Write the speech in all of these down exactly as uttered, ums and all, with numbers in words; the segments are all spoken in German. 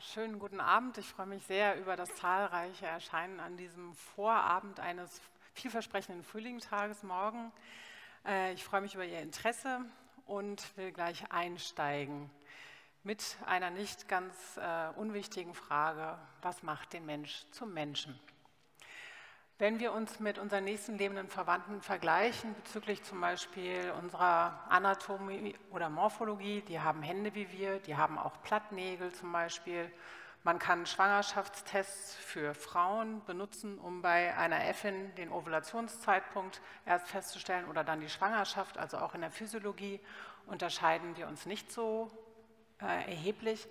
Schönen guten Abend. Ich freue mich sehr über das zahlreiche Erscheinen an diesem Vorabend eines vielversprechenden Frühlingstages morgen. Ich freue mich über Ihr Interesse und will gleich einsteigen mit einer nicht ganz unwichtigen Frage: Was macht den Mensch zum Menschen? Wenn wir uns mit unseren nächsten lebenden Verwandten vergleichen, bezüglich zum Beispiel unserer Anatomie oder Morphologie, die haben Hände wie wir, die haben auch Plattnägel zum Beispiel. Man kann Schwangerschaftstests für Frauen benutzen, um bei einer Äffin den Ovulationszeitpunkt erst festzustellen oder dann die Schwangerschaft, also auch in der Physiologie unterscheiden wir uns nicht so äh, erheblich.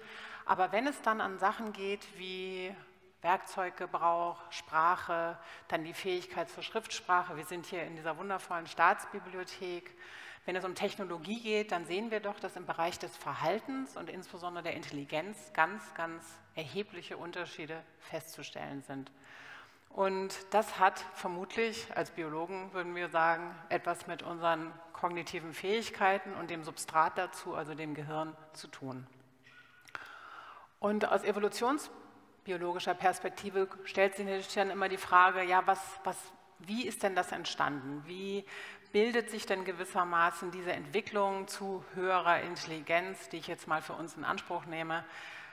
Aber wenn es dann an Sachen geht wie Werkzeuggebrauch, Sprache, dann die Fähigkeit zur Schriftsprache. Wir sind hier in dieser wundervollen Staatsbibliothek. Wenn es um Technologie geht, dann sehen wir doch, dass im Bereich des Verhaltens und insbesondere der Intelligenz ganz, ganz erhebliche Unterschiede festzustellen sind. Und das hat vermutlich, als Biologen würden wir sagen, etwas mit unseren kognitiven Fähigkeiten und dem Substrat dazu, also dem Gehirn, zu tun. Und aus Evolutionsperspektive biologischer Perspektive stellt sich dann immer die Frage, ja, was, was, wie ist denn das entstanden? Wie bildet sich denn gewissermaßen diese Entwicklung zu höherer Intelligenz, die ich jetzt mal für uns in Anspruch nehme,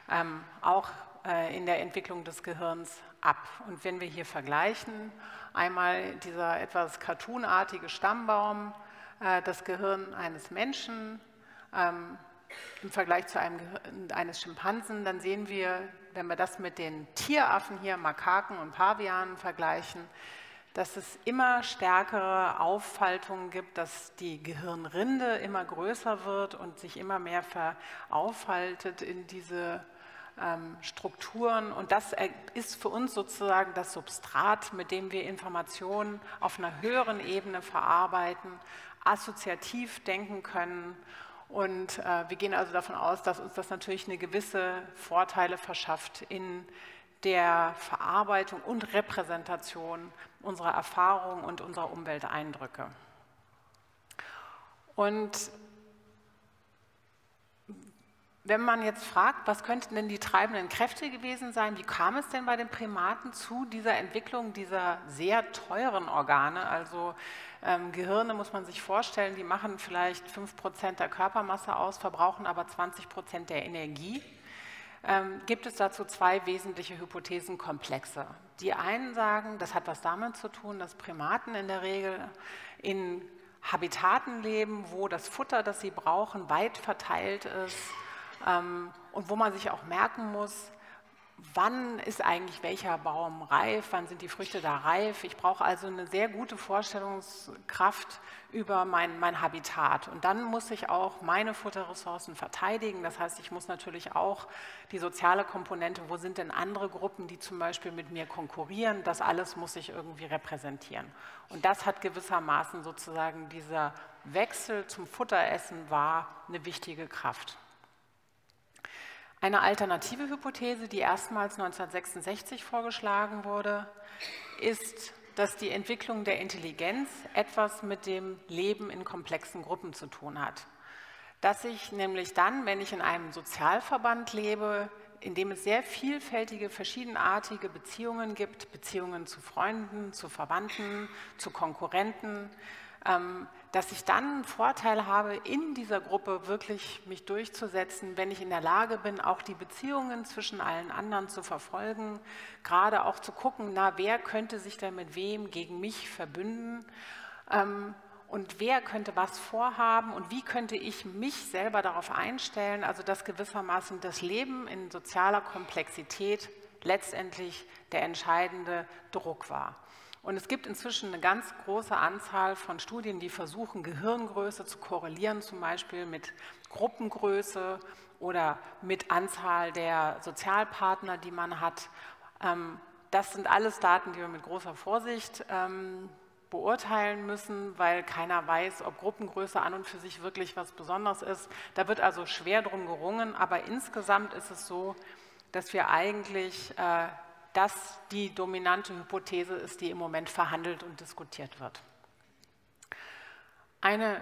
ähm, auch äh, in der Entwicklung des Gehirns ab? Und wenn wir hier vergleichen, einmal dieser etwas cartoonartige Stammbaum, äh, das Gehirn eines Menschen, ähm, im Vergleich zu einem Gehirn eines Schimpansen, dann sehen wir, wenn wir das mit den Tieraffen hier, Makaken und Pavianen vergleichen, dass es immer stärkere Auffaltungen gibt, dass die Gehirnrinde immer größer wird und sich immer mehr veraufhaltet in diese ähm, Strukturen. Und das ist für uns sozusagen das Substrat, mit dem wir Informationen auf einer höheren Ebene verarbeiten, assoziativ denken können. Und äh, wir gehen also davon aus, dass uns das natürlich eine gewisse Vorteile verschafft in der Verarbeitung und Repräsentation unserer Erfahrungen und unserer Umwelteindrücke. Und wenn man jetzt fragt, was könnten denn die treibenden Kräfte gewesen sein, wie kam es denn bei den Primaten zu dieser Entwicklung dieser sehr teuren Organe, also Ähm, Gehirne muss man sich vorstellen, die machen vielleicht fünf Prozent der Körpermasse aus, verbrauchen aber zwanzig Prozent der Energie. Ähm, gibt es dazu zwei wesentliche Hypothesenkomplexe. Die einen sagen, das hat was damit zu tun, dass Primaten in der Regel in Habitaten leben, wo das Futter, das sie brauchen, weit verteilt ist ähm, und wo man sich auch merken muss, wann ist eigentlich welcher Baum reif, wann sind die Früchte da reif. Ich brauche also eine sehr gute Vorstellungskraft über mein, mein Habitat. Und dann muss ich auch meine Futterressourcen verteidigen. Das heißt, ich muss natürlich auch die soziale Komponente, wo sind denn andere Gruppen, die zum Beispiel mit mir konkurrieren, das alles muss ich irgendwie repräsentieren. Und das hat gewissermaßen sozusagen dieser Wechsel zum Futteressen war eine wichtige Kraft. Eine alternative Hypothese, die erstmals neunzehnhundertsechsundsechzig vorgeschlagen wurde, ist, dass die Entwicklung der Intelligenz etwas mit dem Leben in komplexen Gruppen zu tun hat. Dass ich nämlich dann, wenn ich in einem Sozialverband lebe, in dem es sehr vielfältige, verschiedenartige Beziehungen gibt, Beziehungen zu Freunden, zu Verwandten, zu Konkurrenten, dass ich dann einen Vorteil habe, in dieser Gruppe wirklich mich durchzusetzen, wenn ich in der Lage bin, auch die Beziehungen zwischen allen anderen zu verfolgen, gerade auch zu gucken, na, wer könnte sich denn mit wem gegen mich verbünden ähm, und wer könnte was vorhaben und wie könnte ich mich selber darauf einstellen, also dass gewissermaßen das Leben in sozialer Komplexität letztendlich der entscheidende Druck war. Und es gibt inzwischen eine ganz große Anzahl von Studien, die versuchen, Gehirngröße zu korrelieren, zum Beispiel mit Gruppengröße oder mit Anzahl der Sozialpartner, die man hat. Das sind alles Daten, die wir mit großer Vorsicht beurteilen müssen, weil keiner weiß, ob Gruppengröße an und für sich wirklich was Besonderes ist. Da wird also schwer drum gerungen, aber insgesamt ist es so, dass wir eigentlich das die dominante Hypothese ist, die im Moment verhandelt und diskutiert wird. Eine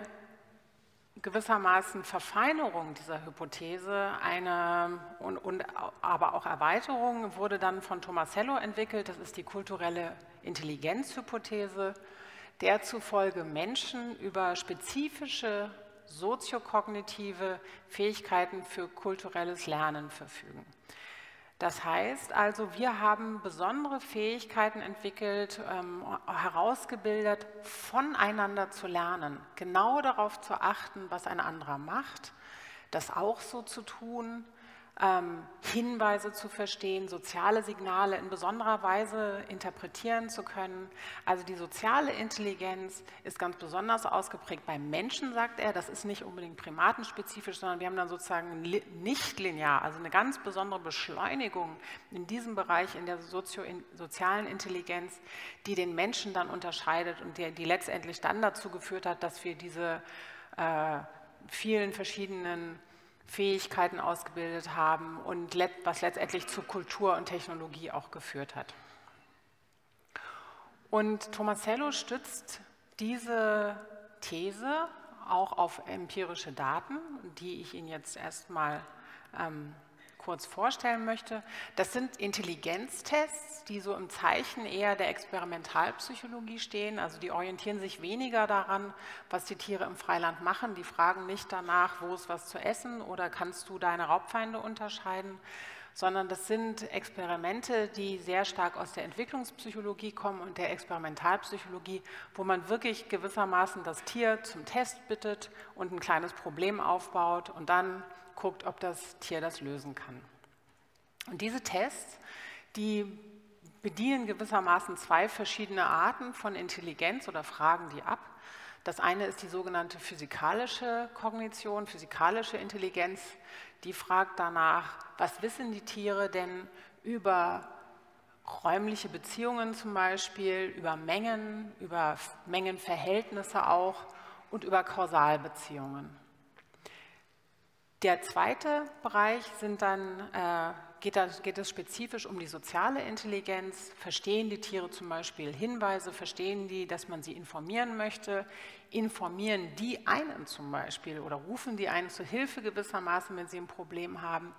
gewissermaßen Verfeinerung dieser Hypothese eine, und, und aber auch Erweiterung wurde dann von Tomasello entwickelt. Das ist die kulturelle Intelligenzhypothese, der zufolge Menschen über spezifische soziokognitive Fähigkeiten für kulturelles Lernen verfügen. Das heißt also, wir haben besondere Fähigkeiten entwickelt, ähm, herausgebildet, voneinander zu lernen, genau darauf zu achten, was ein anderer macht, das auch so zu tun, ähm, Hinweise zu verstehen, soziale Signale in besonderer Weise interpretieren zu können. Also die soziale Intelligenz ist ganz besonders ausgeprägt beim Menschen, sagt er. Das ist nicht unbedingt primatenspezifisch, sondern wir haben dann sozusagen nicht linear, also eine ganz besondere Beschleunigung in diesem Bereich in der sozio in sozialen Intelligenz, die den Menschen dann unterscheidet und die, die letztendlich dann dazu geführt hat, dass wir diese äh, vielen verschiedenen Fähigkeiten ausgebildet haben und let, was letztendlich zu Kultur und Technologie auch geführt hat. Und Tomasello stützt diese These auch auf empirische Daten, die ich Ihnen jetzt erstmal ähm, kurz vorstellen möchte. Das sind Intelligenztests, die so im Zeichen eher der Experimentalpsychologie stehen. Also die orientieren sich weniger daran, was die Tiere im Freiland machen. Die fragen nicht danach, wo ist was zu essen oder kannst du deine Raubfeinde unterscheiden, sondern das sind Experimente, die sehr stark aus der Entwicklungspsychologie kommen und der Experimentalpsychologie, wo man wirklich gewissermaßen das Tier zum Test bittet und ein kleines Problem aufbaut und dann guckt, ob das Tier das lösen kann. Und diese Tests, die bedienen gewissermaßen zwei verschiedene Arten von Intelligenz oder fragen die ab. Das eine ist die sogenannte physikalische Kognition, physikalische Intelligenz, die fragt danach, was wissen die Tiere denn über räumliche Beziehungen zum Beispiel, über Mengen, über Mengenverhältnisse auch und über Kausalbeziehungen. Der zweite Bereich sind dann, äh, geht, da, geht es spezifisch um die soziale Intelligenz. Verstehen die Tiere zum Beispiel Hinweise? Verstehen die, dass man sie informieren möchte? Informieren die einen zum Beispiel oder rufen die einen zu Hilfe gewissermaßen, wenn sie ein Problem haben?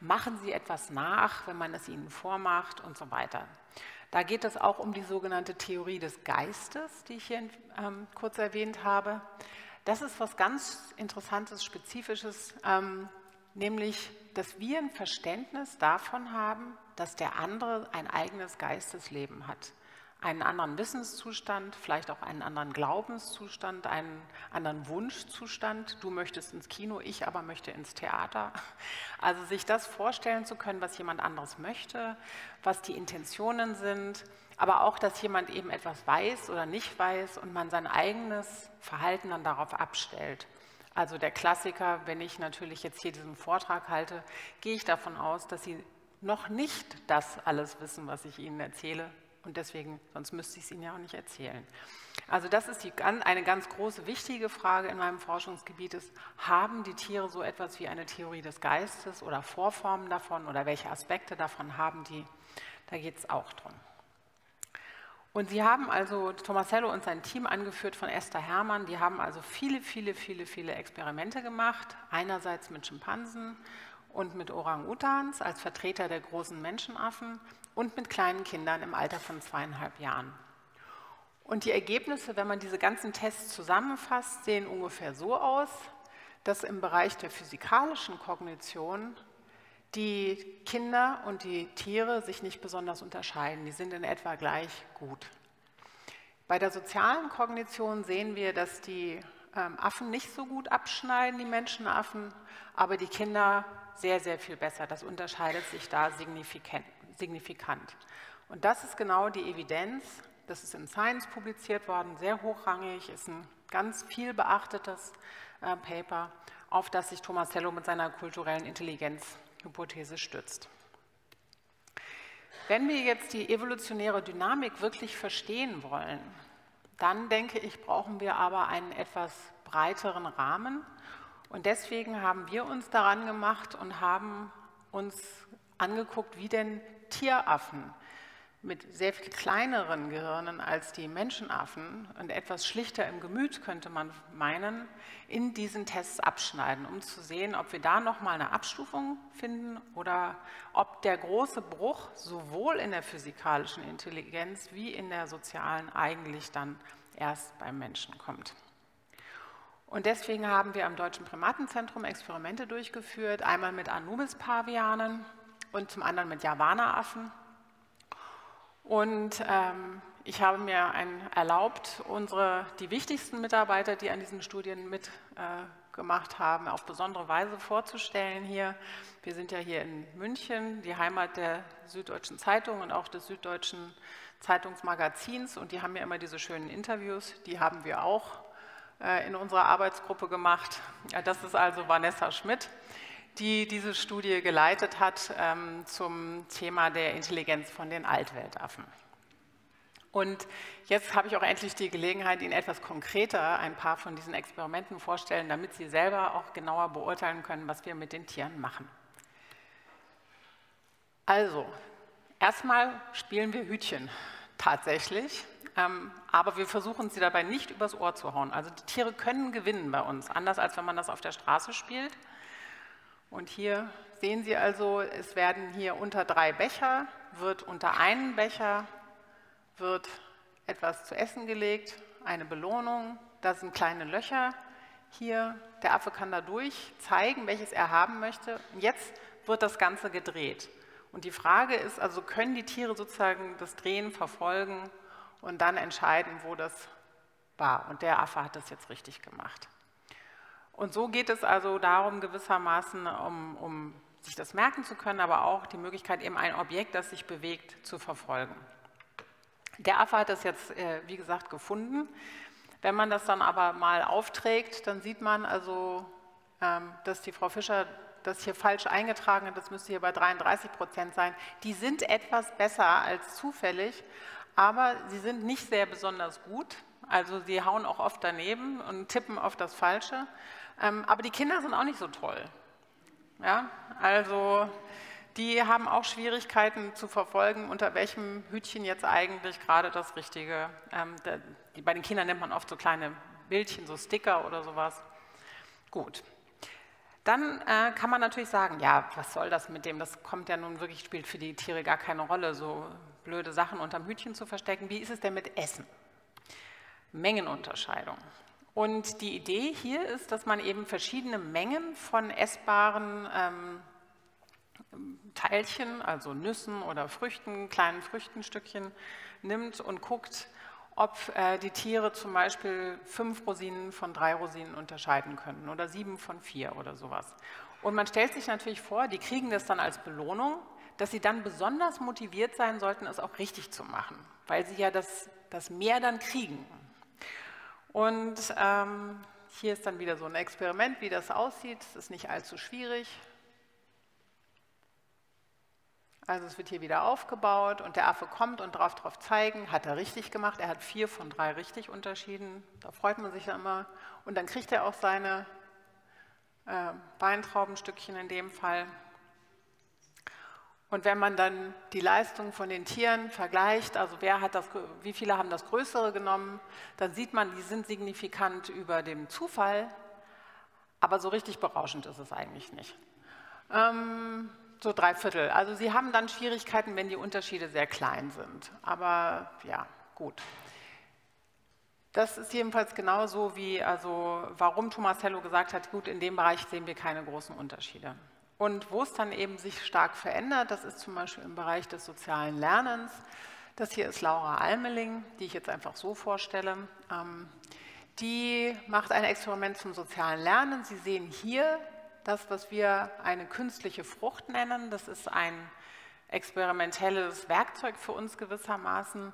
Machen sie etwas nach, wenn man es ihnen vormacht und so weiter? Da geht es auch um die sogenannte Theorie des Geistes, die ich hier ähm, kurz erwähnt habe. Das ist was ganz Interessantes, Spezifisches, ähm, nämlich, dass wir ein Verständnis davon haben, dass der andere ein eigenes Geistesleben hat, einen anderen Wissenszustand, vielleicht auch einen anderen Glaubenszustand, einen anderen Wunschzustand. Du möchtest ins Kino, ich aber möchte ins Theater. Also sich das vorstellen zu können, was jemand anderes möchte, was die Intentionen sind, aber auch, dass jemand eben etwas weiß oder nicht weiß und man sein eigenes Verhalten dann darauf abstellt. Also der Klassiker, wenn ich natürlich jetzt hier diesen Vortrag halte, gehe ich davon aus, dass Sie noch nicht das alles wissen, was ich Ihnen erzähle. Und deswegen, sonst müsste ich es Ihnen ja auch nicht erzählen. Also das ist die, eine ganz große, wichtige Frage in meinem Forschungsgebiet ist, haben die Tiere so etwas wie eine Theorie des Geistes oder Vorformen davon oder welche Aspekte davon haben die? Da geht es auch drum. Und sie haben also, Tomasello und sein Team, angeführt von Esther Herrmann, die haben also viele, viele, viele, viele Experimente gemacht, einerseits mit Schimpansen und mit Orang-Utans als Vertreter der großen Menschenaffen und mit kleinen Kindern im Alter von zweieinhalb Jahren. Und die Ergebnisse, wenn man diese ganzen Tests zusammenfasst, sehen ungefähr so aus, dass im Bereich der physikalischen Kognition die Kinder und die Tiere sich nicht besonders unterscheiden. Die sind in etwa gleich gut. Bei der sozialen Kognition sehen wir, dass die ähm, Affen nicht so gut abschneiden, die Menschenaffen, aber die Kinder sehr, sehr viel besser. Das unterscheidet sich da signifikant. signifikant. Und das ist genau die Evidenz. Das ist in Science publiziert worden, sehr hochrangig, ist ein ganz viel beachtetes äh, Paper, auf das sich Tomasello mit seiner kulturellen Intelligenzhypothese stützt. Wenn wir jetzt die evolutionäre Dynamik wirklich verstehen wollen, dann denke ich, brauchen wir aber einen etwas breiteren Rahmen. Und deswegen haben wir uns daran gemacht und haben uns angeguckt, wie denn Tieraffen mit sehr viel kleineren Gehirnen als die Menschenaffen und etwas schlichter im Gemüt, könnte man meinen, in diesen Tests abschneiden, um zu sehen, ob wir da nochmal eine Abstufung finden oder ob der große Bruch sowohl in der physikalischen Intelligenz wie in der sozialen eigentlich dann erst beim Menschen kommt. Und deswegen haben wir am Deutschen Primatenzentrum Experimente durchgeführt, einmal mit Anubis-Pavianen und zum anderen mit Javana-Affen. Und ähm, ich habe mir ein, erlaubt, unsere, die wichtigsten Mitarbeiter, die an diesen Studien mitgemacht äh, haben, auf besondere Weise vorzustellen hier. Wir sind ja hier in München, die Heimat der Süddeutschen Zeitung und auch des Süddeutschen Zeitungsmagazins. Und die haben ja immer diese schönen Interviews, die haben wir auch in unserer Arbeitsgruppe gemacht. Das ist also Vanessa Schmidt, die diese Studie geleitet hat ähm, zum Thema der Intelligenz von den Altweltaffen. Und jetzt habe ich auch endlich die Gelegenheit, Ihnen etwas konkreter ein paar von diesen Experimenten vorzustellen, damit Sie selber auch genauer beurteilen können, was wir mit den Tieren machen. Also, erstmal spielen wir Hütchen tatsächlich. Aber wir versuchen sie dabei nicht übers Ohr zu hauen. Also die Tiere können gewinnen bei uns, anders als wenn man das auf der Straße spielt. Und hier sehen Sie also, es werden hier unter drei Becher, wird unter einen Becher, wird etwas zu essen gelegt, eine Belohnung, da sind kleine Löcher. Hier, der Affe kann da durch zeigen, welches er haben möchte. Und jetzt wird das Ganze gedreht. Und die Frage ist also, können die Tiere sozusagen das Drehen verfolgen und dann entscheiden, wo das war. Und der Affe hat das jetzt richtig gemacht. Und so geht es also darum, gewissermaßen, um, um sich das merken zu können, aber auch die Möglichkeit, eben ein Objekt, das sich bewegt, zu verfolgen. Der Affe hat das jetzt, wie gesagt, gefunden. Wenn man das dann aber mal aufträgt, dann sieht man also, dass die Frau Fischer das hier falsch eingetragen hat, das müsste hier bei dreiunddreißig Prozent sein. Die sind etwas besser als zufällig, aber sie sind nicht sehr besonders gut, also sie hauen auch oft daneben und tippen auf das Falsche. Aber die Kinder sind auch nicht so toll. Ja? Also die haben auch Schwierigkeiten zu verfolgen, unter welchem Hütchen jetzt eigentlich gerade das Richtige. Bei den Kindern nimmt man oft so kleine Bildchen, so Sticker oder sowas. Gut. Dann äh, kann man natürlich sagen, ja, was soll das mit dem, das kommt ja nun wirklich, spielt für die Tiere gar keine Rolle, so blöde Sachen unterm Hütchen zu verstecken. Wie ist es denn mit Essen? Mengenunterscheidung. Und die Idee hier ist, dass man eben verschiedene Mengen von essbaren ähm, Teilchen, also Nüssen oder Früchten, kleinen Früchtenstückchen nimmt und guckt, ob äh, die Tiere zum Beispiel fünf Rosinen von drei Rosinen unterscheiden können oder sieben von vier oder sowas. Und man stellt sich natürlich vor, die kriegen das dann als Belohnung, dass sie dann besonders motiviert sein sollten, es auch richtig zu machen, weil sie ja das, das mehr dann kriegen. Und ähm, hier ist dann wieder so ein Experiment, wie das aussieht. Es ist nicht allzu schwierig. Also es wird hier wieder aufgebaut und der Affe kommt und drauf drauf zeigen, hat er richtig gemacht, er hat vier von drei richtig unterschieden, da freut man sich ja immer. Und dann kriegt er auch seine äh, Weintraubenstückchen in dem Fall. Und wenn man dann die Leistung von den Tieren vergleicht, also wer hat das, wie viele haben das Größere genommen, dann sieht man, die sind signifikant über dem Zufall, aber so richtig berauschend ist es eigentlich nicht. Ähm, So drei Viertel. Also sie haben dann Schwierigkeiten, wenn die Unterschiede sehr klein sind. Aber ja, gut. Das ist jedenfalls genauso wie, also warum Tomasello gesagt hat, gut, in dem Bereich sehen wir keine großen Unterschiede. Und wo es dann eben sich stark verändert, das ist zum Beispiel im Bereich des sozialen Lernens. Das hier ist Laura Almeling, die ich jetzt einfach so vorstelle. Die macht ein Experiment zum sozialen Lernen. Sie sehen hier das, was wir eine künstliche Frucht nennen, das ist ein experimentelles Werkzeug für uns gewissermaßen,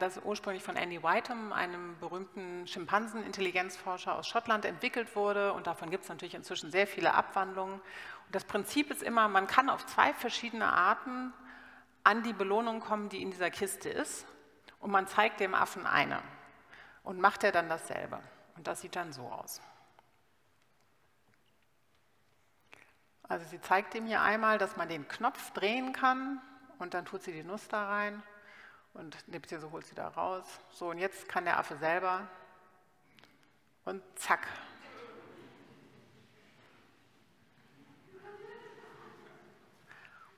das ursprünglich von Andy Whiten, einem berühmten Schimpansen-Intelligenzforscher aus Schottland, entwickelt wurde. Und davon gibt es natürlich inzwischen sehr viele Abwandlungen. Und das Prinzip ist immer, man kann auf zwei verschiedene Arten an die Belohnung kommen, die in dieser Kiste ist. Und man zeigt dem Affen eine und macht er dann dasselbe. Und das sieht dann so aus. Also sie zeigt ihm hier einmal, dass man den Knopf drehen kann und dann tut sie die Nuss da rein und nimmt sie so, holt sie da raus. So, und jetzt kann der Affe selber und zack.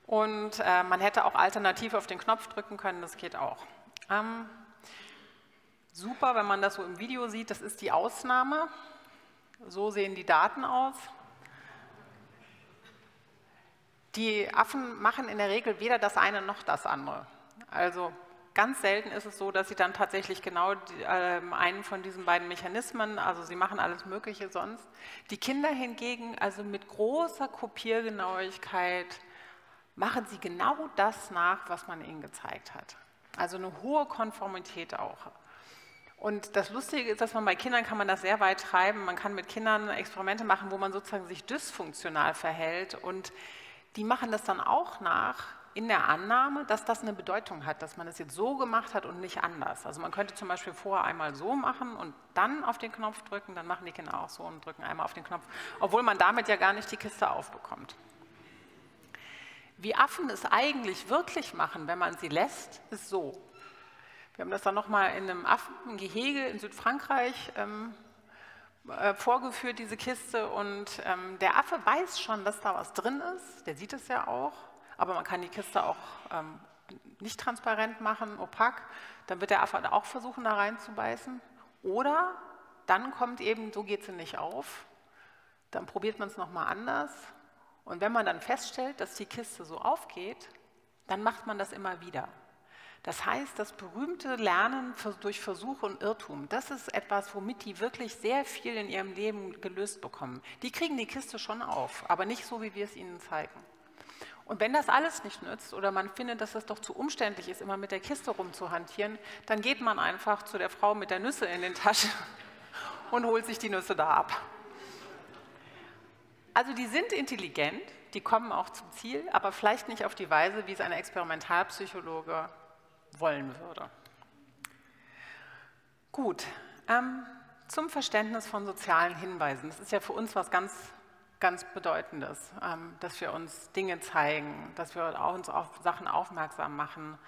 Und äh, man hätte auch alternativ auf den Knopf drücken können, das geht auch. Ähm, super, wenn man das so im Video sieht, das ist die Ausnahme. So sehen die Daten aus. Die Affen machen in der Regel weder das eine noch das andere. Also ganz selten ist es so, dass sie dann tatsächlich genau die, äh, einen von diesen beiden Mechanismen, also sie machen alles Mögliche sonst. Die Kinder hingegen, also mit großer Kopiergenauigkeit, machen sie genau das nach, was man ihnen gezeigt hat. Also eine hohe Konformität auch. Und das Lustige ist, dass man bei Kindern kann man das sehr weit treiben. Man kann mit Kindern Experimente machen, wo man sozusagen sich dysfunktional verhält. Und die machen das dann auch nach, in der Annahme, dass das eine Bedeutung hat, dass man es jetzt so gemacht hat und nicht anders. Also man könnte zum Beispiel vorher einmal so machen und dann auf den Knopf drücken, dann machen die Kinder auch so und drücken einmal auf den Knopf, obwohl man damit ja gar nicht die Kiste aufbekommt. Wie Affen es eigentlich wirklich machen, wenn man sie lässt, ist so. Wir haben das dann nochmal in einem Affengehege in Südfrankreich ähm, äh, vorgeführt, diese Kiste. Und ähm, der Affe weiß schon, dass da was drin ist, der sieht es ja auch. Aber man kann die Kiste auch ähm, nicht transparent machen, opak. Dann wird der Affe auch versuchen, da reinzubeißen. Oder dann kommt eben, so geht sie nicht auf. Dann probiert man es nochmal anders. Und wenn man dann feststellt, dass die Kiste so aufgeht, dann macht man das immer wieder. Das heißt, das berühmte Lernen durch Versuch und Irrtum, das ist etwas, womit die wirklich sehr viel in ihrem Leben gelöst bekommen. Die kriegen die Kiste schon auf, aber nicht so, wie wir es ihnen zeigen. Und wenn das alles nicht nützt oder man findet, dass es doch zu umständlich ist, immer mit der Kiste rumzuhantieren, dann geht man einfach zu der Frau mit der Nüsse in den Taschen und holt sich die Nüsse da ab. Also die sind intelligent, die kommen auch zum Ziel, aber vielleicht nicht auf die Weise, wie es ein Experimentalpsychologe wollen würde. Gut, ähm, zum Verständnis von sozialen Hinweisen. Das ist ja für uns was ganz ganz Bedeutendes, dass wir uns Dinge zeigen, dass wir uns auf Sachen aufmerksam machen,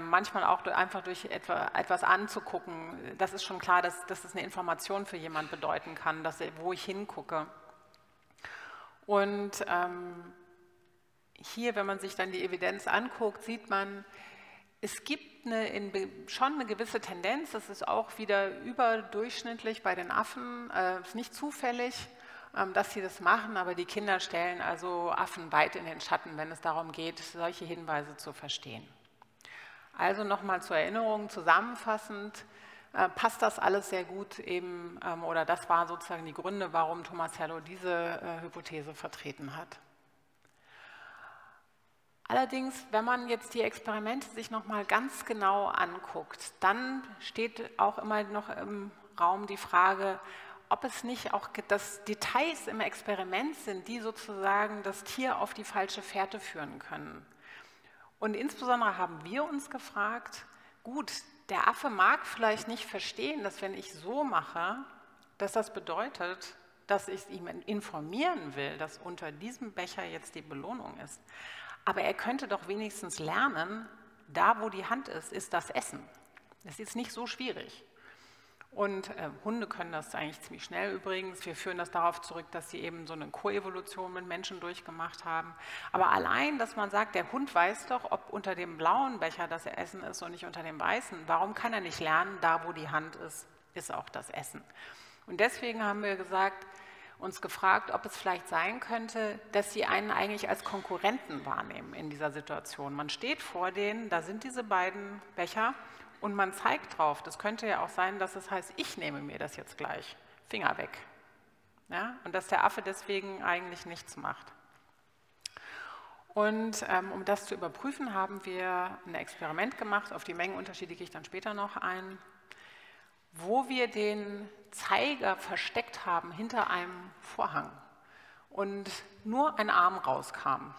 manchmal auch einfach durch etwas anzugucken. Das ist schon klar, dass das eine Information für jemanden bedeuten kann, dass, wo ich hingucke. Und hier, wenn man sich dann die Evidenz anguckt, sieht man, es gibt eine, in, schon eine gewisse Tendenz, das ist auch wieder überdurchschnittlich bei den Affen, das ist nicht zufällig, dass sie das machen, aber die Kinder stellen also Affen weit in den Schatten, wenn es darum geht, solche Hinweise zu verstehen. Also nochmal zur Erinnerung zusammenfassend, äh, passt das alles sehr gut eben, ähm, oder das waren sozusagen die Gründe, warum Tomasello diese äh, Hypothese vertreten hat. Allerdings, wenn man jetzt die Experimente sich nochmal ganz genau anguckt, dann steht auch immer noch im Raum die Frage, ob es nicht auch das Details im Experiment sind, die sozusagen das Tier auf die falsche Fährte führen können. Und insbesondere haben wir uns gefragt, gut, der Affe mag vielleicht nicht verstehen, dass wenn ich so mache, dass das bedeutet, dass ich ihm informieren will, dass unter diesem Becher jetzt die Belohnung ist. Aber er könnte doch wenigstens lernen, da wo die Hand ist, ist das Essen. Das ist nicht so schwierig. Und äh, Hunde können das eigentlich ziemlich schnell übrigens. Wir führen das darauf zurück, dass sie eben so eine Koevolution mit Menschen durchgemacht haben. Aber allein, dass man sagt, der Hund weiß doch, ob unter dem blauen Becher das Essen ist und nicht unter dem weißen. Warum kann er nicht lernen, da wo die Hand ist, ist auch das Essen? Und deswegen haben wir gesagt, uns gefragt, ob es vielleicht sein könnte, dass sie einen eigentlich als Konkurrenten wahrnehmen in dieser Situation. Man steht vor denen, da sind diese beiden Becher. Und man zeigt drauf, das könnte ja auch sein, dass es heißt, ich nehme mir das jetzt gleich, Finger weg. Ja? Und dass der Affe deswegen eigentlich nichts macht. Und ähm, um das zu überprüfen, haben wir ein Experiment gemacht, auf die Mengenunterschiede gehe ich dann später noch ein, wo wir den Zeiger versteckt haben hinter einem Vorhang und nur ein Arm rauskam.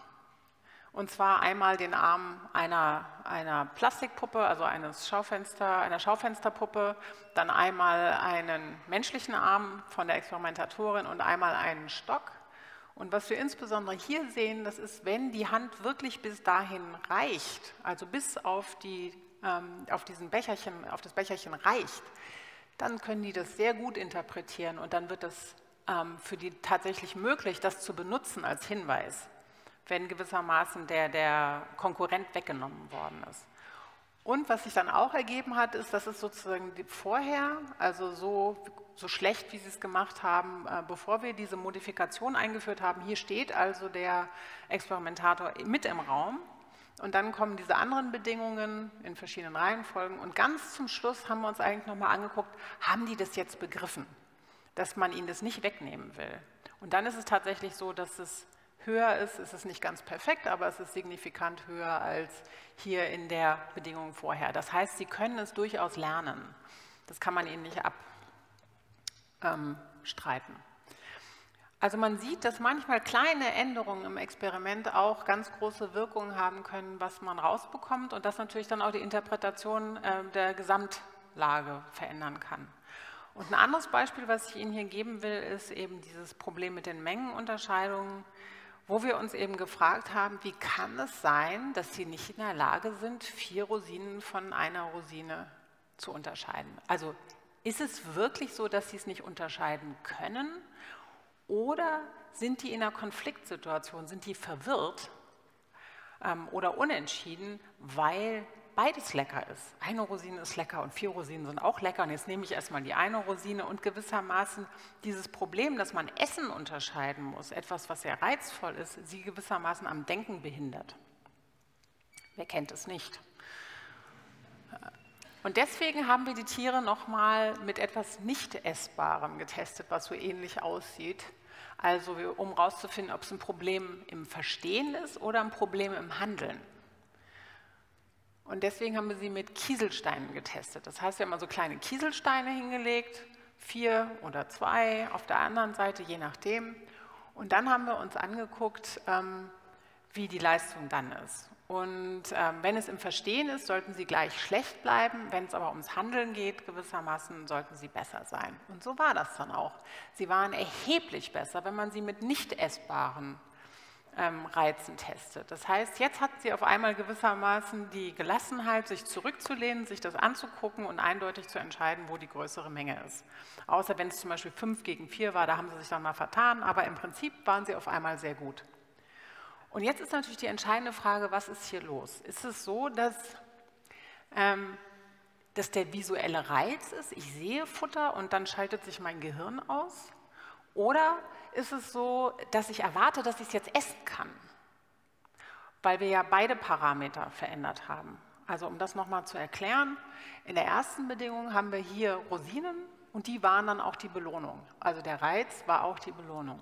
Und zwar einmal den Arm einer, einer Plastikpuppe, also eines Schaufenster, einer Schaufensterpuppe, dann einmal einen menschlichen Arm von der Experimentatorin und einmal einen Stock. Und was wir insbesondere hier sehen, das ist, wenn die Hand wirklich bis dahin reicht, also bis auf die ähm, auf, diesen Becherchen, auf das Becherchen reicht, dann können die das sehr gut interpretieren und dann wird das ähm, für die tatsächlich möglich, das zu benutzen als Hinweis, wenn gewissermaßen der, der Konkurrent weggenommen worden ist. Und was sich dann auch ergeben hat, ist, dass es sozusagen vorher, also so, so schlecht, wie sie es gemacht haben, äh, bevor wir diese Modifikation eingeführt haben, hier steht also der Experimentator mit im Raum und dann kommen diese anderen Bedingungen in verschiedenen Reihenfolgen und ganz zum Schluss haben wir uns eigentlich nochmal angeguckt, haben die das jetzt begriffen, dass man ihnen das nicht wegnehmen will. Und dann ist es tatsächlich so, dass es höher ist, ist es nicht ganz perfekt, aber es ist signifikant höher als hier in der Bedingung vorher. Das heißt, Sie können es durchaus lernen. Das kann man Ihnen nicht abstreiten. Also man sieht, dass manchmal kleine Änderungen im Experiment auch ganz große Wirkungen haben können, was man rausbekommt und das natürlich dann auch die Interpretation der Gesamtlage verändern kann. Und ein anderes Beispiel, was ich Ihnen hier geben will, ist eben dieses Problem mit den Mengenunterscheidungen, wo wir uns eben gefragt haben, wie kann es sein, dass sie nicht in der Lage sind, vier Rosinen von einer Rosine zu unterscheiden. Also ist es wirklich so, dass sie es nicht unterscheiden können oder sind die in einer Konfliktsituation, sind die verwirrt ähm, oder unentschieden, weil beides lecker ist. Eine Rosine ist lecker und vier Rosinen sind auch lecker und jetzt nehme ich erstmal die eine Rosine und gewissermaßen dieses Problem, dass man Essen unterscheiden muss, etwas, was sehr reizvoll ist, sie gewissermaßen am Denken behindert. Wer kennt es nicht? Und deswegen haben wir die Tiere nochmal mit etwas Nicht-Essbarem getestet, was so ähnlich aussieht. Also um herauszufinden, ob es ein Problem im Verstehen ist oder ein Problem im Handeln. Und deswegen haben wir sie mit Kieselsteinen getestet. Das heißt, wir haben mal so kleine Kieselsteine hingelegt, vier oder zwei auf der anderen Seite, je nachdem. Und dann haben wir uns angeguckt, wie die Leistung dann ist. Und wenn es im Verstehen ist, sollten sie gleich schlecht bleiben. Wenn es aber ums Handeln geht, gewissermaßen sollten sie besser sein. Und so war das dann auch. Sie waren erheblich besser, wenn man sie mit nicht essbaren Reizen testet. Das heißt, jetzt hat sie auf einmal gewissermaßen die Gelassenheit, sich zurückzulehnen, sich das anzugucken und eindeutig zu entscheiden, wo die größere Menge ist. Außer wenn es zum Beispiel fünf gegen vier war, da haben sie sich dann mal vertan, aber im Prinzip waren sie auf einmal sehr gut. Und jetzt ist natürlich die entscheidende Frage, was ist hier los? Ist es so, dass, ähm, dass der visuelle Reiz ist, ich sehe Futter und dann schaltet sich mein Gehirn aus? Oder ist es so, dass ich erwarte, dass ich es jetzt essen kann, weil wir ja beide Parameter verändert haben. Also um das nochmal zu erklären, in der ersten Bedingung haben wir hier Rosinen und die waren dann auch die Belohnung. Also der Reiz war auch die Belohnung.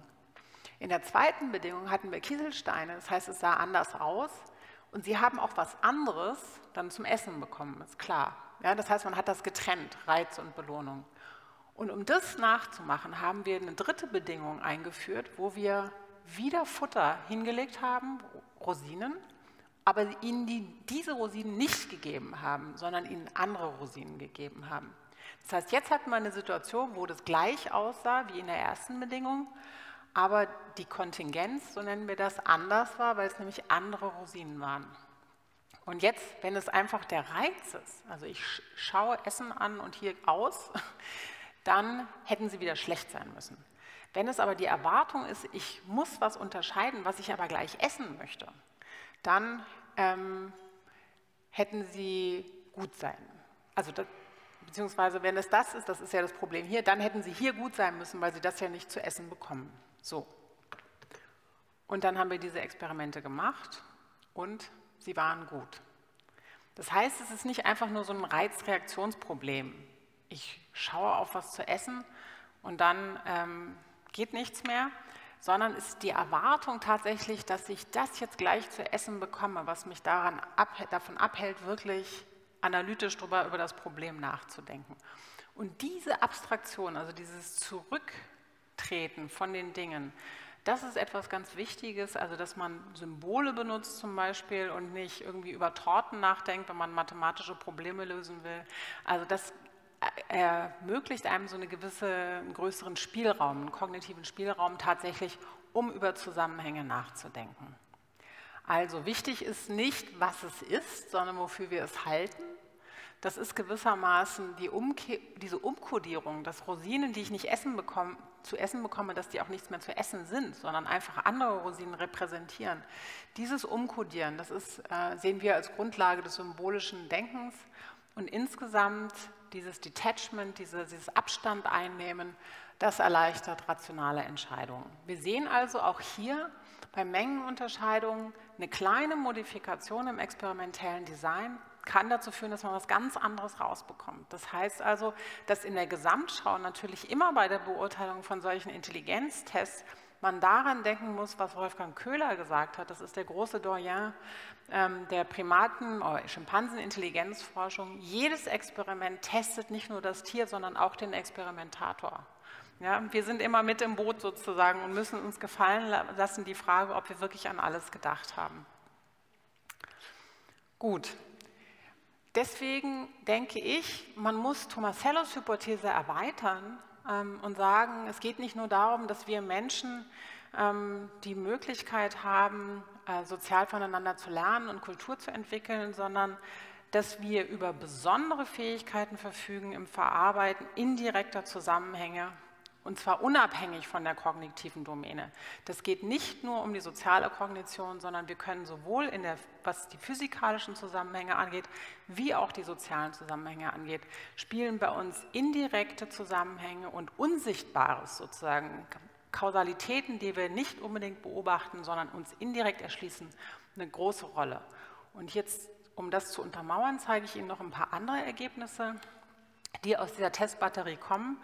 In der zweiten Bedingung hatten wir Kieselsteine, das heißt, es sah anders aus und sie haben auch was anderes dann zum Essen bekommen, ist klar. Ja, das heißt, man hat das getrennt, Reiz und Belohnung. Und um das nachzumachen, haben wir eine dritte Bedingung eingeführt, wo wir wieder Futter hingelegt haben, Rosinen, aber ihnen die, diese Rosinen nicht gegeben haben, sondern ihnen andere Rosinen gegeben haben. Das heißt, jetzt hatten wir eine Situation, wo das gleich aussah wie in der ersten Bedingung, aber die Kontingenz, so nennen wir das, anders war, weil es nämlich andere Rosinen waren. Und jetzt, wenn es einfach der Reiz ist, also ich schaue Essen an und hier aus, dann hätten sie wieder schlecht sein müssen. Wenn es aber die Erwartung ist, ich muss was unterscheiden, was ich aber gleich essen möchte, dann ähm, hätten sie gut sein. Also das, beziehungsweise wenn es das ist, das ist ja das Problem hier, dann hätten sie hier gut sein müssen, weil sie das ja nicht zu essen bekommen. So. Und dann haben wir diese Experimente gemacht und sie waren gut. Das heißt, es ist nicht einfach nur so ein Reizreaktionsproblem. Ich schaue auf was zu essen und dann ähm, geht nichts mehr, sondern ist die Erwartung tatsächlich, dass ich das jetzt gleich zu essen bekomme, was mich daran abhält, davon abhält, wirklich analytisch darüber über das Problem nachzudenken. Und diese Abstraktion, also dieses Zurücktreten von den Dingen, das ist etwas ganz Wichtiges, also dass man Symbole benutzt zum Beispiel und nicht irgendwie über Torten nachdenkt, wenn man mathematische Probleme lösen will. Also das ermöglicht einem so eine gewisse, einen größeren Spielraum, einen kognitiven Spielraum tatsächlich, um über Zusammenhänge nachzudenken. Also wichtig ist nicht, was es ist, sondern wofür wir es halten Das ist gewissermaßen die Umke diese Umkodierung, dass Rosinen, die ich nicht essen bekomme, zu essen bekomme, dass die auch nichts mehr zu essen sind, sondern einfach andere Rosinen repräsentieren. Dieses Umkodieren, das ist, äh, sehen wir als Grundlage des symbolischen Denkens und insgesamt dieses Detachment, diese, dieses Abstand einnehmen, das erleichtert rationale Entscheidungen. Wir sehen also auch hier bei Mengenunterscheidungen eine kleine Modifikation im experimentellen Design, kann dazu führen, dass man was ganz anderes rausbekommt. Das heißt also, dass in der Gesamtschau natürlich immer bei der Beurteilung von solchen Intelligenztests man daran denken muss, was Wolfgang Köhler gesagt hat. Das ist der große Doyen ähm, der Primaten- oder Schimpansen-Intelligenzforschung. Jedes Experiment testet nicht nur das Tier, sondern auch den Experimentator. Ja, wir sind immer mit im Boot sozusagen und müssen uns gefallen lassen, die Frage, ob wir wirklich an alles gedacht haben. Gut. Deswegen denke ich, man muss Tomasellos Hypothese erweitern ähm, und sagen, es geht nicht nur darum, dass wir Menschen ähm, die Möglichkeit haben, äh, sozial voneinander zu lernen und Kultur zu entwickeln, sondern dass wir über besondere Fähigkeiten verfügen im Verarbeiten indirekter Zusammenhänge, und zwar unabhängig von der kognitiven Domäne. Das geht nicht nur um die soziale Kognition, sondern wir können sowohl, in der, was die physikalischen Zusammenhänge angeht, wie auch die sozialen Zusammenhänge angeht, spielen bei uns indirekte Zusammenhänge und Unsichtbares sozusagen, Kausalitäten, die wir nicht unbedingt beobachten, sondern uns indirekt erschließen, eine große Rolle. Und jetzt, um das zu untermauern, zeige ich Ihnen noch ein paar andere Ergebnisse, die aus dieser Testbatterie kommen.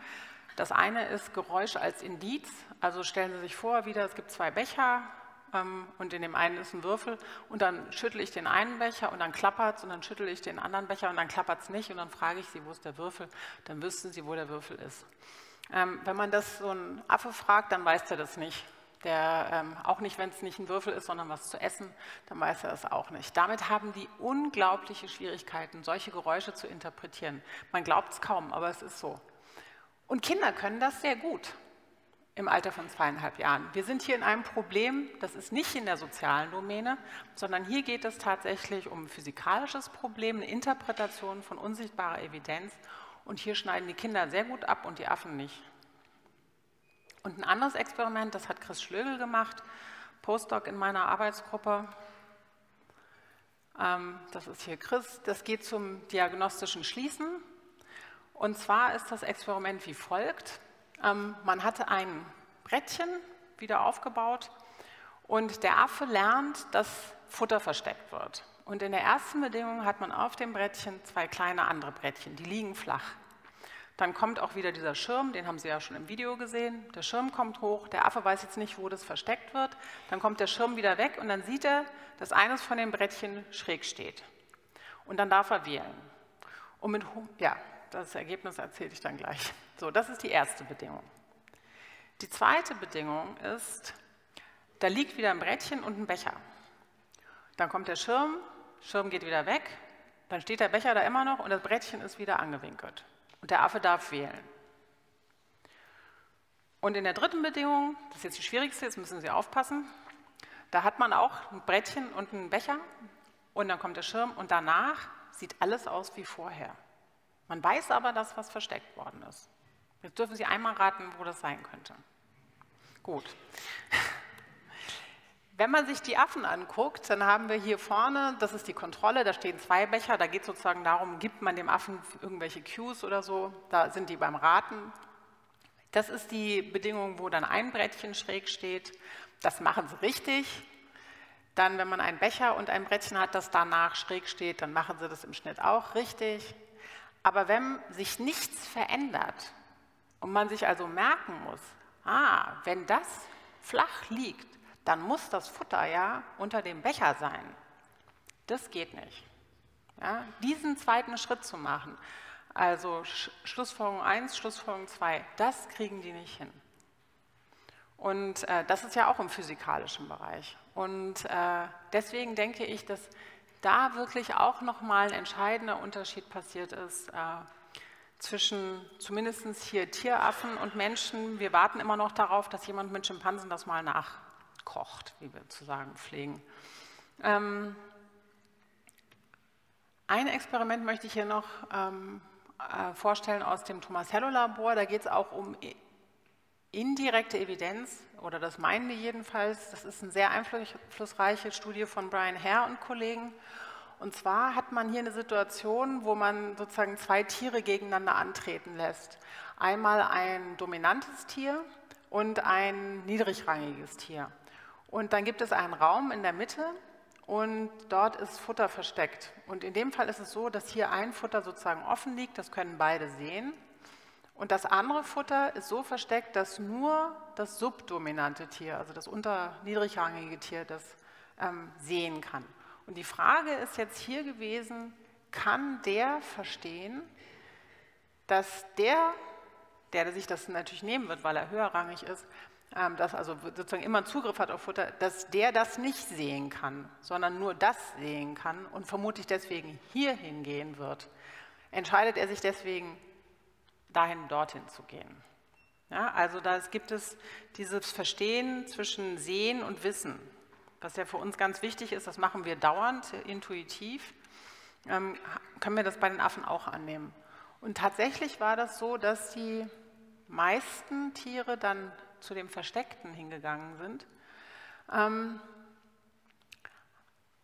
Das eine ist Geräusch als Indiz, also stellen Sie sich vor, wieder, es gibt zwei Becher ähm, und in dem einen ist ein Würfel und dann schüttle ich den einen Becher und dann klappert es und dann schüttle ich den anderen Becher und dann klappert es nicht und dann frage ich Sie, wo ist der Würfel, dann wüssten Sie, wo der Würfel ist. Ähm, wenn man das so einen Affe fragt, dann weiß der das nicht. Der, ähm, auch nicht, wenn es nicht ein Würfel ist, sondern was zu essen, dann weiß er das auch nicht. Damit haben die unglaubliche Schwierigkeiten, solche Geräusche zu interpretieren. Man glaubt es kaum, aber es ist so. Und Kinder können das sehr gut im Alter von zweieinhalb Jahren. Wir sind hier in einem Problem, das ist nicht in der sozialen Domäne, sondern hier geht es tatsächlich um ein physikalisches Problem, eine Interpretation von unsichtbarer Evidenz. Und hier schneiden die Kinder sehr gut ab und die Affen nicht. Und ein anderes Experiment, das hat Chris Schlögel gemacht, Postdoc in meiner Arbeitsgruppe. Das ist hier Chris. Das geht zum diagnostischen Schließen. Und zwar ist das Experiment wie folgt. Ähm, man hatte ein Brettchen wieder aufgebaut und der Affe lernt, dass Futter versteckt wird. Und in der ersten Bedingung hat man auf dem Brettchen zwei kleine andere Brettchen, die liegen flach. Dann kommt auch wieder dieser Schirm, den haben Sie ja schon im Video gesehen. Der Schirm kommt hoch, der Affe weiß jetzt nicht, wo das versteckt wird. Dann kommt der Schirm wieder weg und dann sieht er, dass eines von den Brettchen schräg steht. Und dann darf er wählen. Und mit, ja, das Ergebnis erzähle ich dann gleich. So, das ist die erste Bedingung. Die zweite Bedingung ist, da liegt wieder ein Brettchen und ein Becher. Dann kommt der Schirm, Schirm geht wieder weg, dann steht der Becher da immer noch und das Brettchen ist wieder angewinkelt. Und der Affe darf wählen. Und in der dritten Bedingung, das ist jetzt die schwierigste, jetzt müssen Sie aufpassen, da hat man auch ein Brettchen und einen Becher und dann kommt der Schirm und danach sieht alles aus wie vorher. Man weiß aber, dass was versteckt worden ist. Jetzt dürfen Sie einmal raten, wo das sein könnte. Gut. Wenn man sich die Affen anguckt, dann haben wir hier vorne, das ist die Kontrolle, da stehen zwei Becher, da geht es sozusagen darum, gibt man dem Affen irgendwelche Cues oder so, da sind die beim Raten. Das ist die Bedingung, wo dann ein Brettchen schräg steht, das machen sie richtig. Dann, wenn man einen Becher und ein Brettchen hat, das danach schräg steht, dann machen sie das im Schnitt auch richtig. Aber wenn sich nichts verändert und man sich also merken muss, ah, wenn das flach liegt, dann muss das Futter ja unter dem Becher sein. Das geht nicht. Ja, diesen zweiten Schritt zu machen, also Sch Schlussfolgerung eins, Schlussfolgerung zwei, das kriegen die nicht hin. Und äh, das ist ja auch im physikalischen Bereich. Und äh, deswegen denke ich, dass da wirklich auch nochmal ein entscheidender Unterschied passiert ist äh, zwischen zumindest hier Tieraffen und Menschen. Wir warten immer noch darauf, dass jemand mit Schimpansen das mal nachkocht, wie wir zu sagen pflegen. Ähm, Ein Experiment möchte ich hier noch ähm, äh, vorstellen aus dem Tomasello-Labor. Da geht es auch um e indirekte Evidenz, oder das meinen wir jedenfalls. Das ist eine sehr einflussreiche Studie von Brian Hare und Kollegen. Und zwar hat man hier eine Situation, wo man sozusagen zwei Tiere gegeneinander antreten lässt. Einmal ein dominantes Tier und ein niedrigrangiges Tier. Und dann gibt es einen Raum in der Mitte, und dort ist Futter versteckt. Und in dem Fall ist es so, dass hier ein Futter sozusagen offen liegt, das können beide sehen. Und das andere Futter ist so versteckt, dass nur das subdominante Tier, also das unterniedrigrangige Tier, das ähm, sehen kann. Und die Frage ist jetzt hier gewesen, kann der verstehen, dass der, der sich das natürlich nehmen wird, weil er höherrangig ist, dass also sozusagen immer Zugriff hat auf Futter, dass der das nicht sehen kann, sondern nur das sehen kann und vermutlich deswegen hierhin gehen wird, entscheidet er sich deswegen, dahin, dorthin zu gehen. Ja, also da gibt es dieses Verstehen zwischen Sehen und Wissen, was ja für uns ganz wichtig ist, das machen wir dauernd, intuitiv, ähm, können wir das bei den Affen auch annehmen. Und tatsächlich war das so, dass die meisten Tiere dann zu dem Versteckten hingegangen sind, ähm,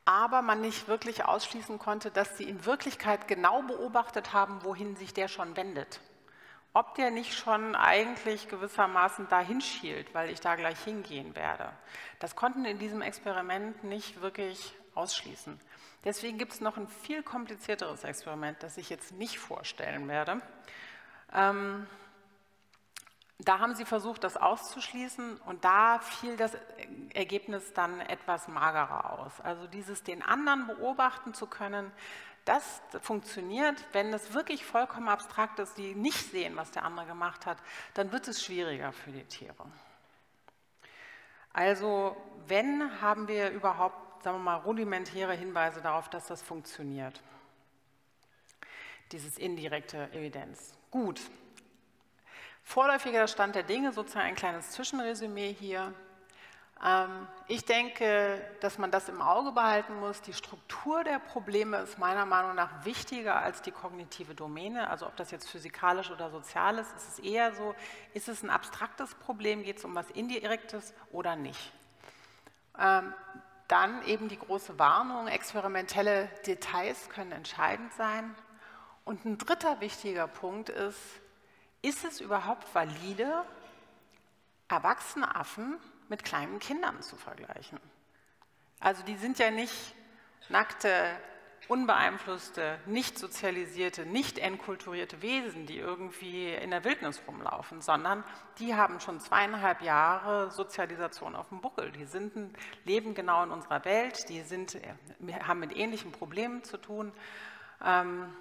aber man nicht wirklich ausschließen konnte, dass sie in Wirklichkeit genau beobachtet haben, wohin sich der schon wendet. Ob der nicht schon eigentlich gewissermaßen dahin schielt, weil ich da gleich hingehen werde. Das konnten in diesem Experiment nicht wirklich ausschließen. Deswegen gibt es noch ein viel komplizierteres Experiment, das ich jetzt nicht vorstellen werde. Ähm, Da haben sie versucht, das auszuschließen, und da fiel das Ergebnis dann etwas magerer aus. Also dieses den anderen beobachten zu können, das funktioniert. Wenn es wirklich vollkommen abstrakt ist, die nicht sehen, was der andere gemacht hat, dann wird es schwieriger für die Tiere. Also wenn, haben wir überhaupt, sagen wir mal, rudimentäre Hinweise darauf, dass das funktioniert, dieses indirekte Evidenz. Gut. Vorläufiger Stand der Dinge, sozusagen ein kleines Zwischenresümee hier. Ich denke, dass man das im Auge behalten muss. Die Struktur der Probleme ist meiner Meinung nach wichtiger als die kognitive Domäne. Also ob das jetzt physikalisch oder sozial ist, ist es eher so, ist es ein abstraktes Problem, geht es um was Indirektes oder nicht. Dann eben die große Warnung, experimentelle Details können entscheidend sein. Und ein dritter wichtiger Punkt ist, ist es überhaupt valide, erwachsene Affen mit kleinen Kindern zu vergleichen? Also die sind ja nicht nackte, unbeeinflusste, nicht sozialisierte, nicht entkulturierte Wesen, die irgendwie in der Wildnis rumlaufen, sondern die haben schon zweieinhalb Jahre Sozialisation auf dem Buckel. Die sind, leben genau in unserer Welt, die sind, haben mit ähnlichen Problemen zu tun. Ähm,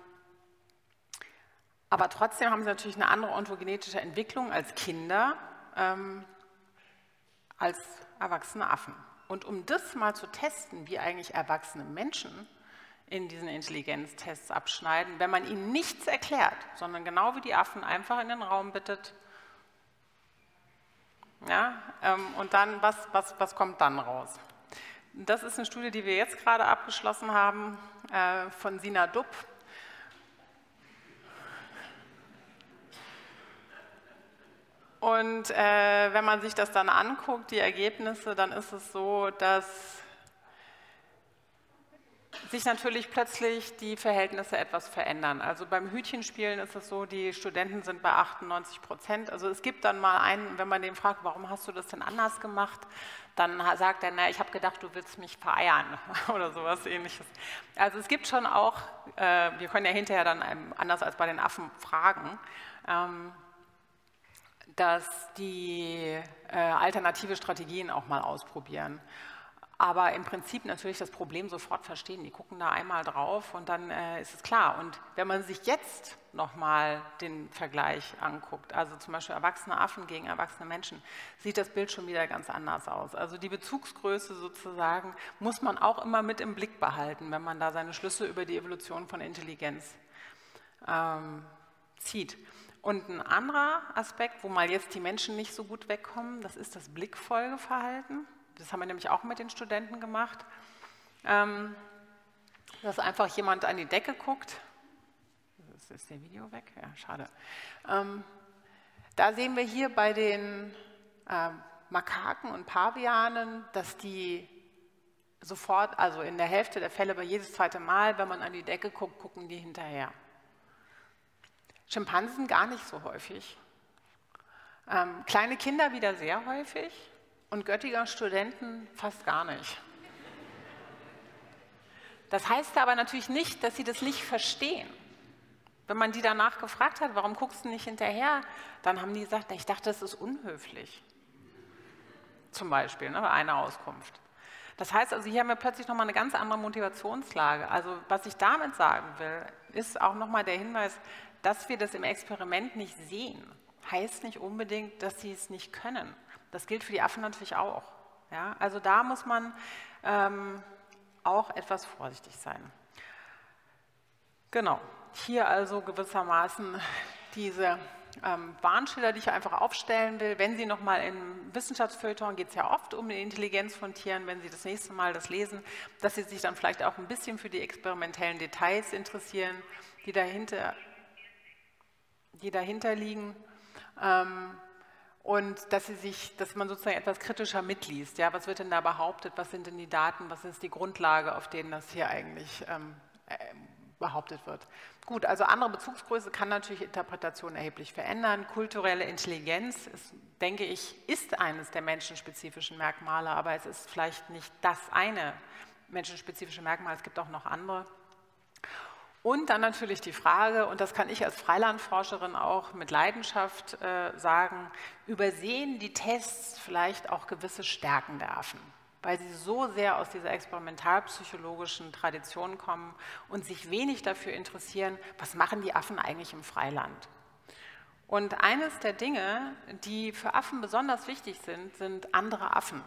Aber trotzdem haben sie natürlich eine andere ontogenetische Entwicklung als Kinder, ähm, als erwachsene Affen. Und um das mal zu testen, wie eigentlich erwachsene Menschen in diesen Intelligenztests abschneiden, wenn man ihnen nichts erklärt, sondern genau wie die Affen einfach in den Raum bittet, ja, ähm, und dann, was, was, was kommt dann raus? Das ist eine Studie, die wir jetzt gerade abgeschlossen haben, äh, von Sina Dub. Und äh, wenn man sich das dann anguckt, die Ergebnisse, dann ist es so, dass sich natürlich plötzlich die Verhältnisse etwas verändern. Also beim Hütchenspielen ist es so, die Studenten sind bei achtundneunzig Prozent. Also es gibt dann mal einen, wenn man den fragt, warum hast du das denn anders gemacht, dann sagt er, naja, ich habe gedacht, du willst mich vereiern oder sowas ähnliches. Also es gibt schon auch, äh, wir können ja hinterher dann anders als bei den Affen fragen, ähm, dass die äh, alternative Strategien auch mal ausprobieren. Aber im Prinzip natürlich das Problem sofort verstehen. Die gucken da einmal drauf und dann äh, ist es klar. Und wenn man sich jetzt nochmal den Vergleich anguckt, also zum Beispiel erwachsene Affen gegen erwachsene Menschen, sieht das Bild schon wieder ganz anders aus. Also die Bezugsgröße sozusagen muss man auch immer mit im Blick behalten, wenn man da seine Schlüsse über die Evolution von Intelligenz ähm, zieht. Und ein anderer Aspekt, wo mal jetzt die Menschen nicht so gut wegkommen, das ist das Blickfolgeverhalten. Das haben wir nämlich auch mit den Studenten gemacht. Ähm, dass einfach jemand an die Decke guckt. Ist das der Video weg? Ja, schade. Ähm, da sehen wir hier bei den äh, Makaken und Pavianen, dass die sofort, also in der Hälfte der Fälle, bei jedes zweite Mal, wenn man an die Decke guckt, gucken die hinterher. Schimpansen gar nicht so häufig. Ähm, kleine Kinder wieder sehr häufig und Göttinger Studenten fast gar nicht. Das heißt aber natürlich nicht, dass sie das nicht verstehen. Wenn man die danach gefragt hat, warum guckst du nicht hinterher, dann haben die gesagt, ich dachte, das ist unhöflich. Zum Beispiel, ne, bei einer Auskunft. Das heißt also, hier haben wir plötzlich nochmal eine ganz andere Motivationslage. Also was ich damit sagen will, ist auch nochmal der Hinweis, dass wir das im Experiment nicht sehen, heißt nicht unbedingt, dass sie es nicht können. Das gilt für die Affen natürlich auch. Ja? Also da muss man ähm, auch etwas vorsichtig sein. Genau, hier also gewissermaßen diese ähm, Warnschilder, die ich einfach aufstellen will. Wenn Sie nochmal im Wissenschaftsfeuilleton, geht es ja oft um die Intelligenz von Tieren, wenn Sie das nächste Mal das lesen, dass Sie sich dann vielleicht auch ein bisschen für die experimentellen Details interessieren, die dahinter, die dahinter liegen. Ähm, und dass, sie sich, dass man sozusagen etwas kritischer mitliest. Ja? Was wird denn da behauptet, was sind denn die Daten, was ist die Grundlage, auf denen das hier eigentlich ähm, äh, behauptet wird. Gut, also andere Bezugsgröße kann natürlich Interpretation erheblich verändern. Kulturelle Intelligenz, ist, denke ich, ist eines der menschenspezifischen Merkmale, aber es ist vielleicht nicht das eine menschenspezifische Merkmal, es gibt auch noch andere. Und dann natürlich die Frage, und das kann ich als Freilandforscherin auch mit Leidenschaft äh, sagen, übersehen die Tests vielleicht auch gewisse Stärken der Affen, weil sie so sehr aus dieser experimentalpsychologischen Tradition kommen und sich wenig dafür interessieren, was machen die Affen eigentlich im Freiland. Und eines der Dinge, die für Affen besonders wichtig sind, sind andere Affen.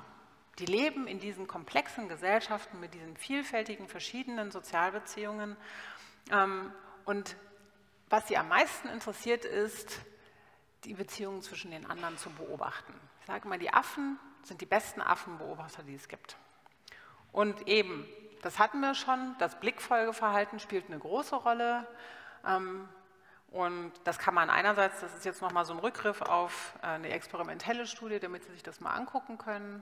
Die leben in diesen komplexen Gesellschaften mit diesen vielfältigen, verschiedenen Sozialbeziehungen. Und was sie am meisten interessiert, ist, die Beziehungen zwischen den anderen zu beobachten. Ich sage mal, die Affen sind die besten Affenbeobachter, die es gibt. Und eben, das hatten wir schon, das Blickfolgeverhalten spielt eine große Rolle. Und das kann man einerseits, das ist jetzt nochmal so ein Rückgriff auf eine experimentelle Studie, damit Sie sich das mal angucken können.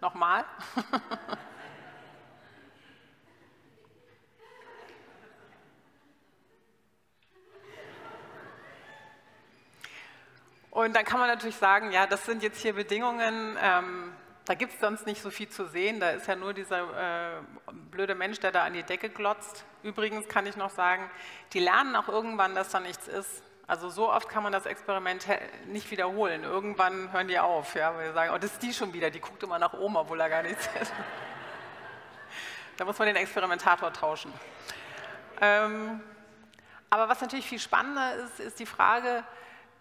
Nochmal. Und dann kann man natürlich sagen, ja, das sind jetzt hier Bedingungen, ähm, da gibt es sonst nicht so viel zu sehen, da ist ja nur dieser äh, blöde Mensch, der da an die Decke glotzt. Übrigens kann ich noch sagen, die lernen auch irgendwann, dass da nichts ist. Also so oft kann man das Experiment nicht wiederholen. Irgendwann hören die auf, ja, weil wir sagen, oh, das ist die schon wieder, die guckt immer nach oben, obwohl da gar nichts ist. Da muss man den Experimentator tauschen. Ähm, aber was natürlich viel spannender ist, ist die Frage,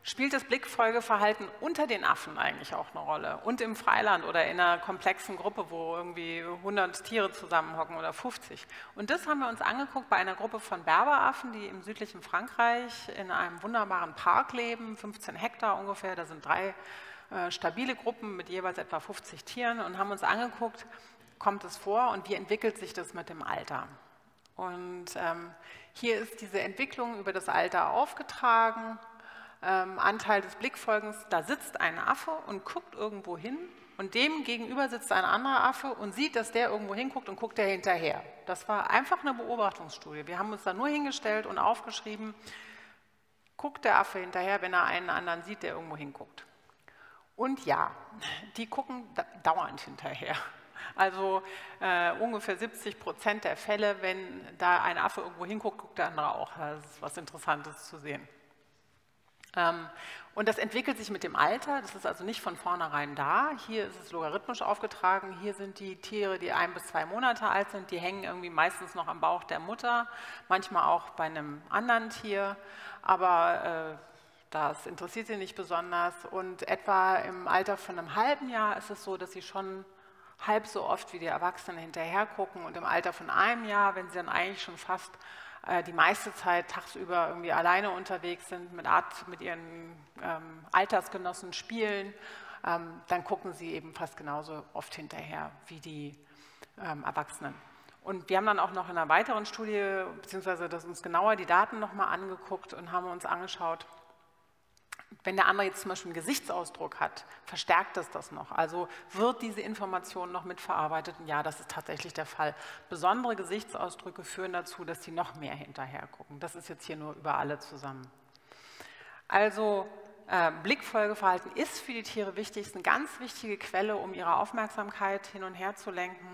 spielt das Blickfolgeverhalten unter den Affen eigentlich auch eine Rolle? Und im Freiland oder in einer komplexen Gruppe, wo irgendwie hundert Tiere zusammenhocken oder fünfzig. Und das haben wir uns angeguckt bei einer Gruppe von Berberaffen, die im südlichen Frankreich in einem wunderbaren Park leben, fünfzehn Hektar ungefähr. Da sind drei äh, stabile Gruppen mit jeweils etwa fünfzig Tieren und haben uns angeguckt, kommt es vor und wie entwickelt sich das mit dem Alter? Und ähm, hier ist diese Entwicklung über das Alter aufgetragen. Ähm, Anteil des Blickfolgens, da sitzt ein Affe und guckt irgendwo hin und dem gegenüber sitzt ein anderer Affe und sieht, dass der irgendwo hinguckt und guckt der hinterher. Das war einfach eine Beobachtungsstudie. Wir haben uns da nur hingestellt und aufgeschrieben, guckt der Affe hinterher, wenn er einen anderen sieht, der irgendwo hinguckt. Und ja, die gucken da dauernd hinterher. Also äh, ungefähr siebzig Prozent der Fälle, wenn da ein Affe irgendwo hinguckt, guckt der andere auch. Das ist was Interessantes zu sehen. Und das entwickelt sich mit dem Alter, das ist also nicht von vornherein da. Hier ist es logarithmisch aufgetragen, hier sind die Tiere, die ein bis zwei Monate alt sind, die hängen irgendwie meistens noch am Bauch der Mutter, manchmal auch bei einem anderen Tier, aber äh, das interessiert sie nicht besonders. Und etwa im Alter von einem halben Jahr ist es so, dass sie schon halb so oft wie die Erwachsenen hinterher gucken und im Alter von einem Jahr, wenn sie dann eigentlich schon fast äh, die meiste Zeit tagsüber irgendwie alleine unterwegs sind, mit, Art, mit ihren ähm, Altersgenossen spielen, ähm, dann gucken sie eben fast genauso oft hinterher wie die ähm, Erwachsenen. Und wir haben dann auch noch in einer weiteren Studie, beziehungsweise das uns genauer die Daten nochmal angeguckt und haben uns angeschaut, wenn der andere jetzt zum Beispiel einen Gesichtsausdruck hat, verstärkt es das noch. Also wird diese Information noch mitverarbeitet? Und ja, das ist tatsächlich der Fall. Besondere Gesichtsausdrücke führen dazu, dass sie noch mehr hinterher gucken. Das ist jetzt hier nur über alle zusammen. Also äh, Blickfolgeverhalten ist für die Tiere wichtig, ist eine ganz wichtige Quelle, um ihre Aufmerksamkeit hin und her zu lenken.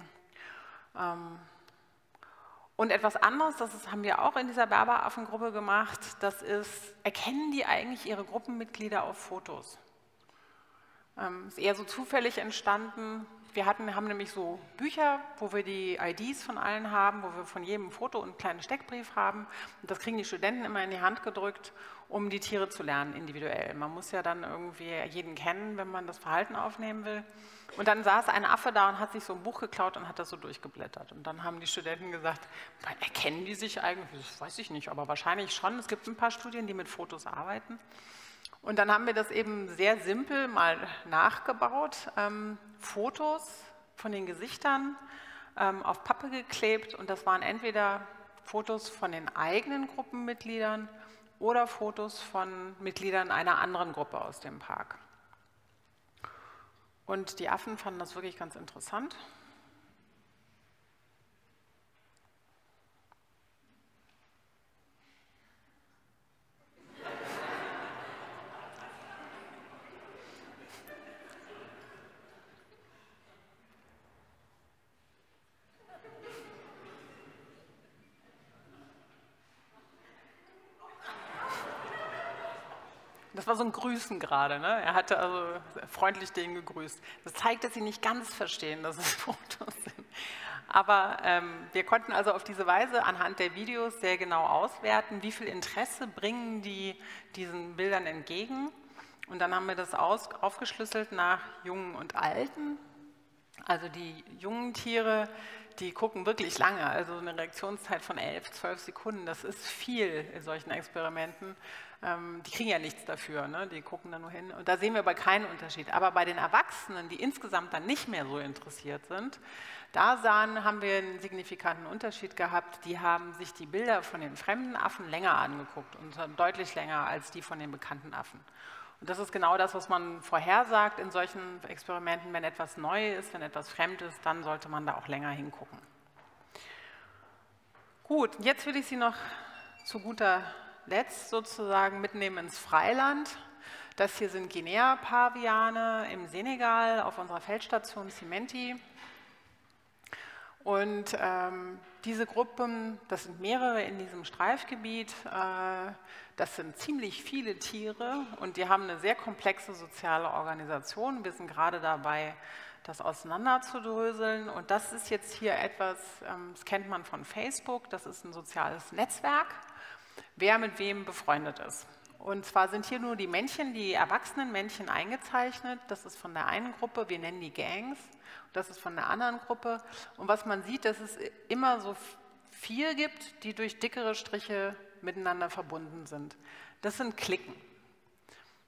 Ähm, Und etwas anderes, das haben wir auch in dieser Berberaffengruppe gemacht, das ist, erkennen die eigentlich ihre Gruppenmitglieder auf Fotos? Ähm, ist eher so zufällig entstanden. Wir hatten, haben nämlich so Bücher, wo wir die I Ds von allen haben, wo wir von jedem ein Foto und einen kleinen Steckbrief haben. Und das kriegen die Studenten immer in die Hand gedrückt, um die Tiere zu lernen, individuell. Man muss ja dann irgendwie jeden kennen, wenn man das Verhalten aufnehmen will. Und dann saß ein Affe da und hat sich so ein Buch geklaut und hat das so durchgeblättert. Und dann haben die Studenten gesagt, erkennen die sich eigentlich? Das weiß ich nicht, aber wahrscheinlich schon. Es gibt ein paar Studien, die mit Fotos arbeiten. Und dann haben wir das eben sehr simpel mal nachgebaut. Ähm, Fotos von den Gesichtern ähm, auf Pappe geklebt. Und das waren entweder Fotos von den eigenen Gruppenmitgliedern oder Fotos von Mitgliedern einer anderen Gruppe aus dem Park. Und die Affen fanden das wirklich ganz interessant. Das war so ein Grüßen gerade, ne? Er hatte also freundlich denen gegrüßt. Das zeigt, dass sie nicht ganz verstehen, dass es Fotos sind. Aber ähm, wir konnten also auf diese Weise anhand der Videos sehr genau auswerten, wie viel Interesse bringen die diesen Bildern entgegen. Und dann haben wir das aus, aufgeschlüsselt nach Jungen und Alten. Also die jungen Tiere, die gucken wirklich lange, also eine Reaktionszeit von elf, zwölf Sekunden, das ist viel in solchen Experimenten. Die kriegen ja nichts dafür, ne? Die gucken da nur hin. Und da sehen wir aber keinen Unterschied. Aber bei den Erwachsenen, die insgesamt dann nicht mehr so interessiert sind, da sahen, haben wir einen signifikanten Unterschied gehabt. Die haben sich die Bilder von den fremden Affen länger angeguckt und deutlich länger als die von den bekannten Affen. Und das ist genau das, was man vorhersagt in solchen Experimenten. Wenn etwas neu ist, wenn etwas fremd ist, dann sollte man da auch länger hingucken. Gut, jetzt will ich Sie noch zu guter Letzt sozusagen mitnehmen ins Freiland. Das hier sind Guinea-Paviane im Senegal auf unserer Feldstation Cimenti. Und ähm, diese Gruppen, das sind mehrere in diesem Streifgebiet, äh, das sind ziemlich viele Tiere und die haben eine sehr komplexe soziale Organisation. Wir sind gerade dabei, das auseinanderzudröseln. Und das ist jetzt hier etwas, ähm, das kennt man von Facebook, das ist ein soziales Netzwerk, wer mit wem befreundet ist. Und zwar sind hier nur die Männchen, die erwachsenen Männchen eingezeichnet. Das ist von der einen Gruppe, wir nennen die Gangs. Das ist von der anderen Gruppe. Und was man sieht, dass es immer so vier gibt, die durch dickere Striche miteinander verbunden sind. Das sind Cliquen.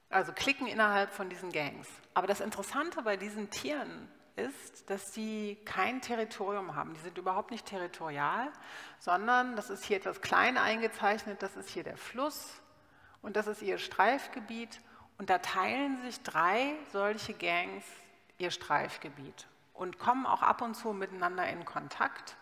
Also Cliquen innerhalb von diesen Gangs. Aber das Interessante bei diesen Tieren ist, dass die kein Territorium haben. Die sind überhaupt nicht territorial, sondern das ist hier etwas klein eingezeichnet, das ist hier der Fluss und das ist ihr Streifgebiet. Und da teilen sich drei solche Gangs ihr Streifgebiet und kommen auch ab und zu miteinander in Kontakt.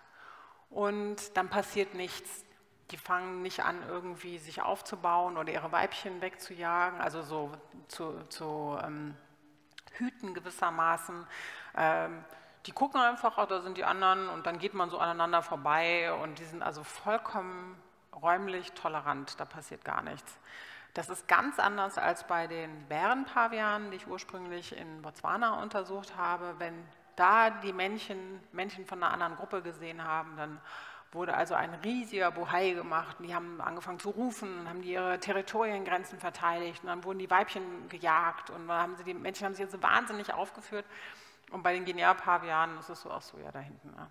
Und dann passiert nichts. Die fangen nicht an, irgendwie sich aufzubauen oder ihre Weibchen wegzujagen, also so zu, zu ähm, hüten gewissermaßen. Ähm, die gucken einfach, oh, da sind die anderen und dann geht man so aneinander vorbei und die sind also vollkommen räumlich tolerant, da passiert gar nichts. Das ist ganz anders als bei den Bärenpavianen, die ich ursprünglich in Botswana untersucht habe. Wenn da die Männchen, Männchen von einer anderen Gruppe gesehen haben, dann wurde also ein riesiger Bohai gemacht. Die haben angefangen zu rufen und haben die ihre Territoriengrenzen verteidigt. Und dann wurden die Weibchen gejagt und dann haben sie die Männchen haben sich jetzt so wahnsinnig aufgeführt. Und bei den Guinea-Pavianen ist es so, auch so, ja, da hinten. Ja.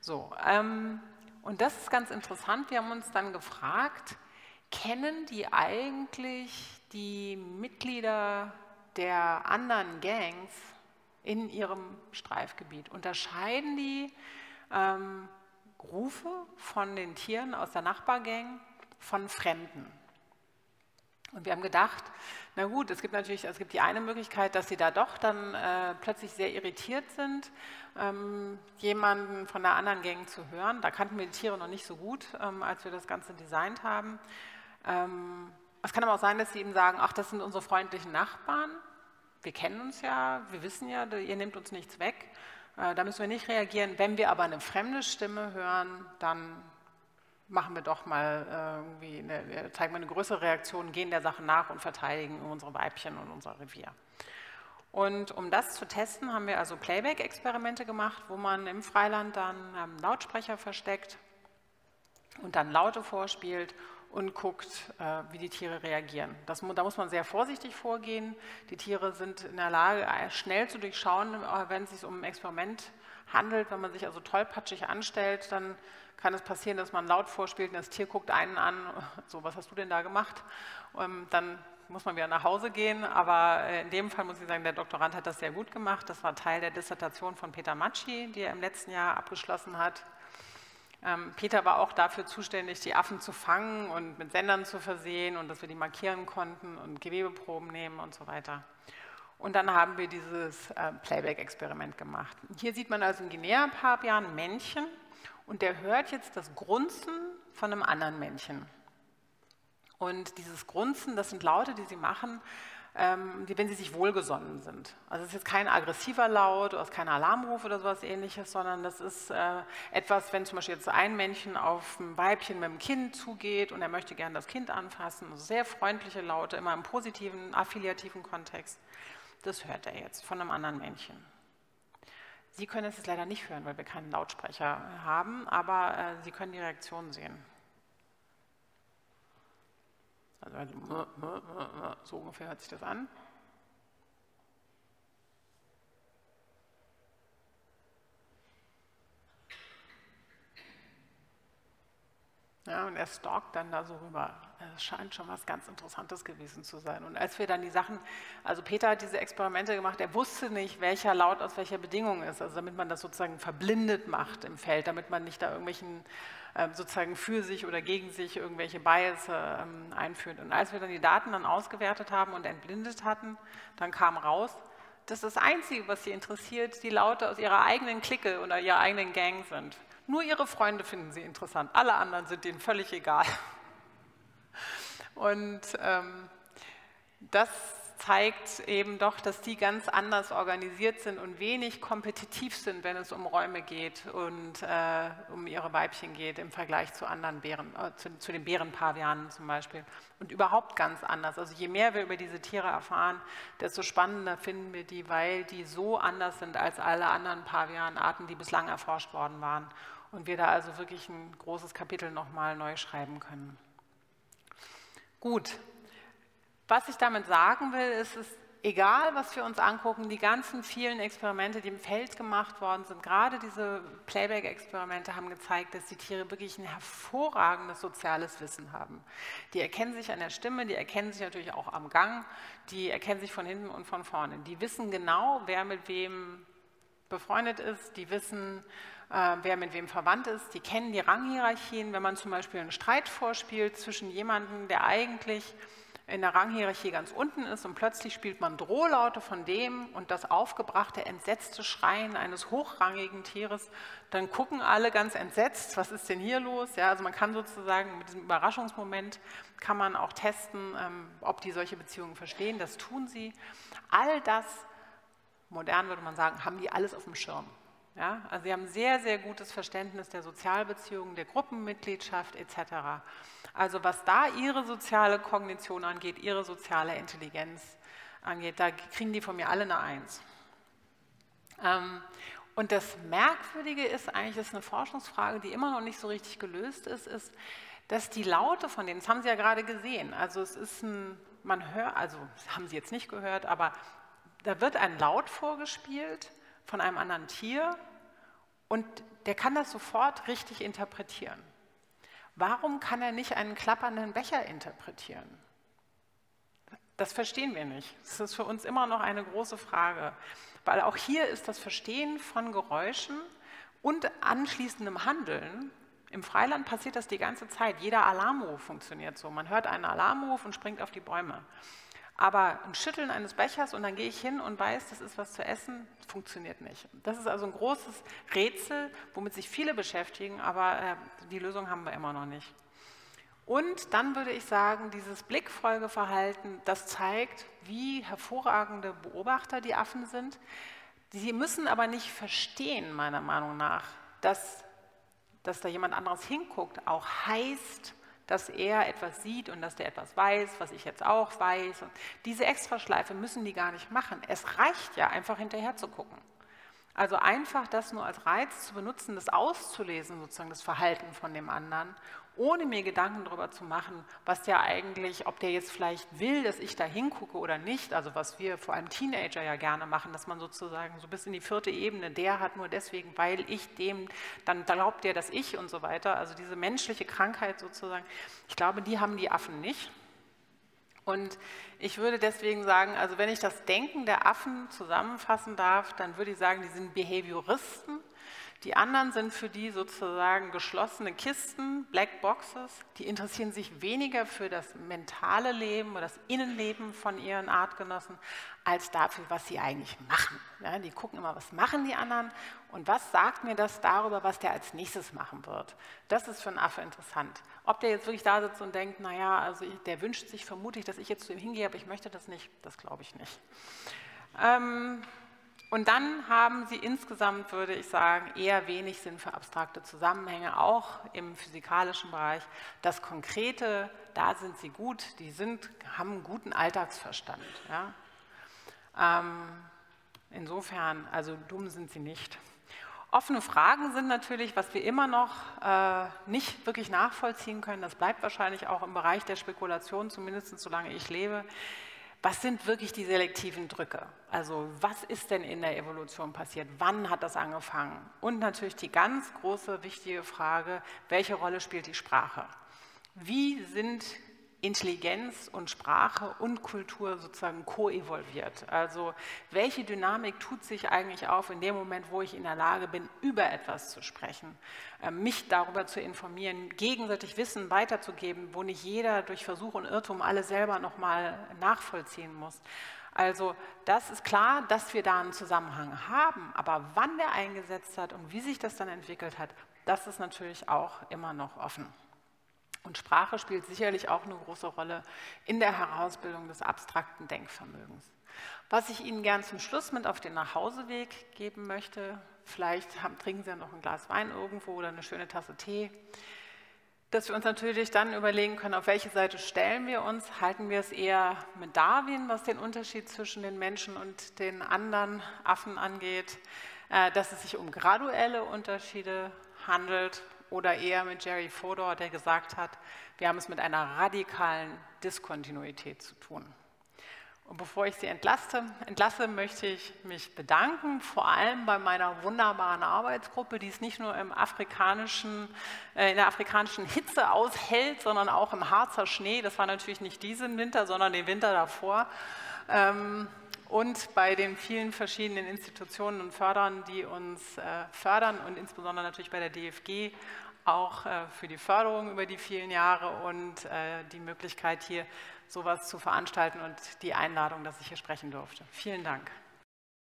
So, ähm, Und das ist ganz interessant. Wir haben uns dann gefragt, kennen die eigentlich die Mitglieder der anderen Gangs in ihrem Streifgebiet? Unterscheiden die ähm, Rufe von den Tieren aus der Nachbargang von Fremden? Und wir haben gedacht, na gut, es gibt natürlich, es gibt die eine Möglichkeit, dass sie da doch dann äh, plötzlich sehr irritiert sind, ähm, jemanden von der anderen Gang zu hören. Da kannten wir die Tiere noch nicht so gut, ähm, als wir das Ganze designt haben. Ähm, es kann aber auch sein, dass sie eben sagen, ach, das sind unsere freundlichen Nachbarn. Wir kennen uns ja, wir wissen ja, ihr nehmt uns nichts weg. Äh, da müssen wir nicht reagieren. Wenn wir aber eine fremde Stimme hören, dann machen wir doch mal irgendwie, eine, zeigen wir eine größere Reaktion, gehen der Sache nach und verteidigen unsere Weibchen und unser Revier. Und um das zu testen, haben wir also Playback-Experimente gemacht, wo man im Freiland dann einen Lautsprecher versteckt und dann Laute vorspielt und guckt, wie die Tiere reagieren. Das, da muss man sehr vorsichtig vorgehen. Die Tiere sind in der Lage, schnell zu durchschauen, wenn es sich um ein Experiment handelt. Wenn man sich also tollpatschig anstellt, dann kann es passieren, dass man laut vorspielt und das Tier guckt einen an, so, was hast du denn da gemacht? Und dann muss man wieder nach Hause gehen, aber in dem Fall muss ich sagen, der Doktorand hat das sehr gut gemacht. Das war Teil der Dissertation von Peter Matschi, die er im letzten Jahr abgeschlossen hat. Peter war auch dafür zuständig, die Affen zu fangen und mit Sendern zu versehen und dass wir die markieren konnten und Gewebeproben nehmen und so weiter. Und dann haben wir dieses Playback-Experiment gemacht. Hier sieht man also in Guinea-Paviane ein Männchen. Und der hört jetzt das Grunzen von einem anderen Männchen. Und dieses Grunzen, das sind Laute, die sie machen, ähm, die, wenn sie sich wohlgesonnen sind. Also es ist jetzt kein aggressiver Laut, oder es ist kein Alarmruf oder sowas Ähnliches, sondern das ist äh, etwas, wenn zum Beispiel jetzt ein Männchen auf ein Weibchen mit dem Kinn zugeht und er möchte gerne das Kind anfassen. Also sehr freundliche Laute, immer im positiven, affiliativen Kontext. Das hört er jetzt von einem anderen Männchen. Sie können es jetzt leider nicht hören, weil wir keinen Lautsprecher haben, aber äh, Sie können die Reaktion sehen. Also, so ungefähr hört sich das an. Ja, und er stalkt dann da so rüber. Es scheint schon was ganz Interessantes gewesen zu sein. Und als wir dann die Sachen, also Peter hat diese Experimente gemacht, er wusste nicht, welcher Laut aus welcher Bedingung ist, also damit man das sozusagen verblindet macht im Feld, damit man nicht da irgendwelchen äh, sozusagen für sich oder gegen sich irgendwelche Bias ähm, einführt. Und als wir dann die Daten dann ausgewertet haben und entblindet hatten, dann kam raus, dass das Einzige, was sie interessiert, die Laute aus ihrer eigenen Clique oder ihrer eigenen Gang sind. Nur ihre Freunde finden sie interessant, alle anderen sind denen völlig egal. Und ähm, das zeigt eben doch, dass die ganz anders organisiert sind und wenig kompetitiv sind, wenn es um Räume geht und äh, um ihre Weibchen geht im Vergleich zu anderen Bären, äh, zu, zu den Bärenpavianen zum Beispiel. Und überhaupt ganz anders. Also je mehr wir über diese Tiere erfahren, desto spannender finden wir die, weil die so anders sind als alle anderen Pavianarten, die bislang erforscht worden waren. Und wir da also wirklich ein großes Kapitel nochmal neu schreiben können. Gut, was ich damit sagen will, ist, es ist egal, was wir uns angucken, die ganzen vielen Experimente, die im Feld gemacht worden sind, gerade diese Playback-Experimente haben gezeigt, dass die Tiere wirklich ein hervorragendes soziales Wissen haben. Die erkennen sich an der Stimme, die erkennen sich natürlich auch am Gang, die erkennen sich von hinten und von vorne. Die wissen genau, wer mit wem befreundet ist, die wissen, äh, wer mit wem verwandt ist, die kennen die Ranghierarchien. Wenn man zum Beispiel einen Streit vorspielt zwischen jemandem, der eigentlich in der Ranghierarchie ganz unten ist und plötzlich spielt man Drohlaute von dem und das aufgebrachte, entsetzte Schreien eines hochrangigen Tieres, dann gucken alle ganz entsetzt, was ist denn hier los? Ja, also man kann sozusagen mit diesem Überraschungsmoment, kann man auch testen, ähm, ob die solche Beziehungen verstehen, das tun sie. All das, modern würde man sagen, haben die alles auf dem Schirm. Ja, also sie haben sehr, sehr gutes Verständnis der Sozialbeziehungen, der Gruppenmitgliedschaft et cetera. Also was da ihre soziale Kognition angeht, ihre soziale Intelligenz angeht, da kriegen die von mir alle eine Eins. Ähm, und das Merkwürdige ist eigentlich, das ist eine Forschungsfrage, die immer noch nicht so richtig gelöst ist, ist, dass die Laute von denen, das haben Sie ja gerade gesehen, also es ist ein, man hört, also das haben Sie jetzt nicht gehört, aber da wird ein Laut vorgespielt, von einem anderen Tier Und der kann das sofort richtig interpretieren. Warum kann er nicht einen klappernden Becher interpretieren? Das verstehen wir nicht. Das ist für uns immer noch eine große Frage, weil auch hier ist das Verstehen von Geräuschen und anschließendem Handeln. Im Freiland passiert das die ganze Zeit. Jeder Alarmruf funktioniert so. Man hört einen Alarmruf und springt auf die Bäume. Aber ein Schütteln eines Bechers und dann gehe ich hin und weiß, das ist was zu essen, funktioniert nicht. Das ist also ein großes Rätsel, womit sich viele beschäftigen, aber äh, die Lösung haben wir immer noch nicht. Und dann würde ich sagen, dieses Blickfolgeverhalten, das zeigt, wie hervorragende Beobachter die Affen sind. Sie müssen aber nicht verstehen, meiner Meinung nach, dass, dass da jemand anderes hinguckt, auch heißt, dass er etwas sieht und dass der etwas weiß, was ich jetzt auch weiß. Und diese Extraschleife müssen die gar nicht machen. Es reicht ja, einfach hinterher zu gucken. Also einfach das nur als Reiz zu benutzen, das auszulesen, sozusagen das Verhalten von dem anderen, ohne mir Gedanken darüber zu machen, was der eigentlich, ob der jetzt vielleicht will, dass ich da hingucke oder nicht, also was wir vor allem Teenager ja gerne machen, dass man sozusagen so bis in die vierte Ebene, der hat nur deswegen, weil ich dem, dann glaubt der, dass ich und so weiter, also diese menschliche Krankheit sozusagen, ich glaube, die haben die Affen nicht. Und ich würde deswegen sagen, also wenn ich das Denken der Affen zusammenfassen darf, dann würde ich sagen, die sind Behavioristen. Die anderen sind für die sozusagen geschlossene Kisten, Black Boxes, die interessieren sich weniger für das mentale Leben oder das Innenleben von ihren Artgenossen, als dafür, was sie eigentlich machen. Ja, die gucken immer, was machen die anderen und was sagt mir das darüber, was der als nächstes machen wird. Das ist für einen Affe interessant. Ob der jetzt wirklich da sitzt und denkt, naja, also ich, der wünscht sich vermutlich, dass ich jetzt zu ihm hingehe, aber ich möchte das nicht, das glaube ich nicht. Ähm, Und dann haben sie insgesamt, würde ich sagen, eher wenig Sinn für abstrakte Zusammenhänge, auch im physikalischen Bereich. Das Konkrete, da sind sie gut, die sind, haben einen guten Alltagsverstand. Ja? Ähm, insofern, also dumm sind sie nicht. Offene Fragen sind natürlich, was wir immer noch äh, nicht wirklich nachvollziehen können, das bleibt wahrscheinlich auch im Bereich der Spekulation, zumindest solange ich lebe. Was sind wirklich die selektiven Drücke? Also was ist denn in der Evolution passiert? Wann hat das angefangen? Und natürlich die ganz große, wichtige Frage, welche Rolle spielt die Sprache? Wie sind Intelligenz und Sprache und Kultur sozusagen koevolviert? Also welche Dynamik tut sich eigentlich auf in dem Moment, wo ich in der Lage bin, über etwas zu sprechen, mich darüber zu informieren, gegenseitig Wissen weiterzugeben, wo nicht jeder durch Versuch und Irrtum alle selber nochmal nachvollziehen muss. Also das ist klar, dass wir da einen Zusammenhang haben, aber wann der eingesetzt hat und wie sich das dann entwickelt hat, das ist natürlich auch immer noch offen. Und Sprache spielt sicherlich auch eine große Rolle in der Herausbildung des abstrakten Denkvermögens. Was ich Ihnen gern zum Schluss mit auf den Nachhauseweg geben möchte, vielleicht haben, trinken Sie ja noch ein Glas Wein irgendwo oder eine schöne Tasse Tee, dass wir uns natürlich dann überlegen können, auf welche Seite stellen wir uns, halten wir es eher mit Darwin, was den Unterschied zwischen den Menschen und den anderen Affen angeht, dass es sich um graduelle Unterschiede handelt, oder eher mit Jerry Fodor, der gesagt hat, wir haben es mit einer radikalen Diskontinuität zu tun. Und bevor ich Sie entlasse, entlasse, möchte ich mich bedanken, vor allem bei meiner wunderbaren Arbeitsgruppe, die es nicht nur im afrikanischen, äh, in der afrikanischen Hitze aushält, sondern auch im Harzer Schnee. Das war natürlich nicht diesen Winter, sondern den Winter davor. Ähm, und bei den vielen verschiedenen Institutionen und Förderern, die uns äh, fördern und insbesondere natürlich bei der D F G auch äh, für die Förderung über die vielen Jahre und äh, die Möglichkeit hier sowas zu veranstalten und die Einladung, dass ich hier sprechen durfte. Vielen Dank.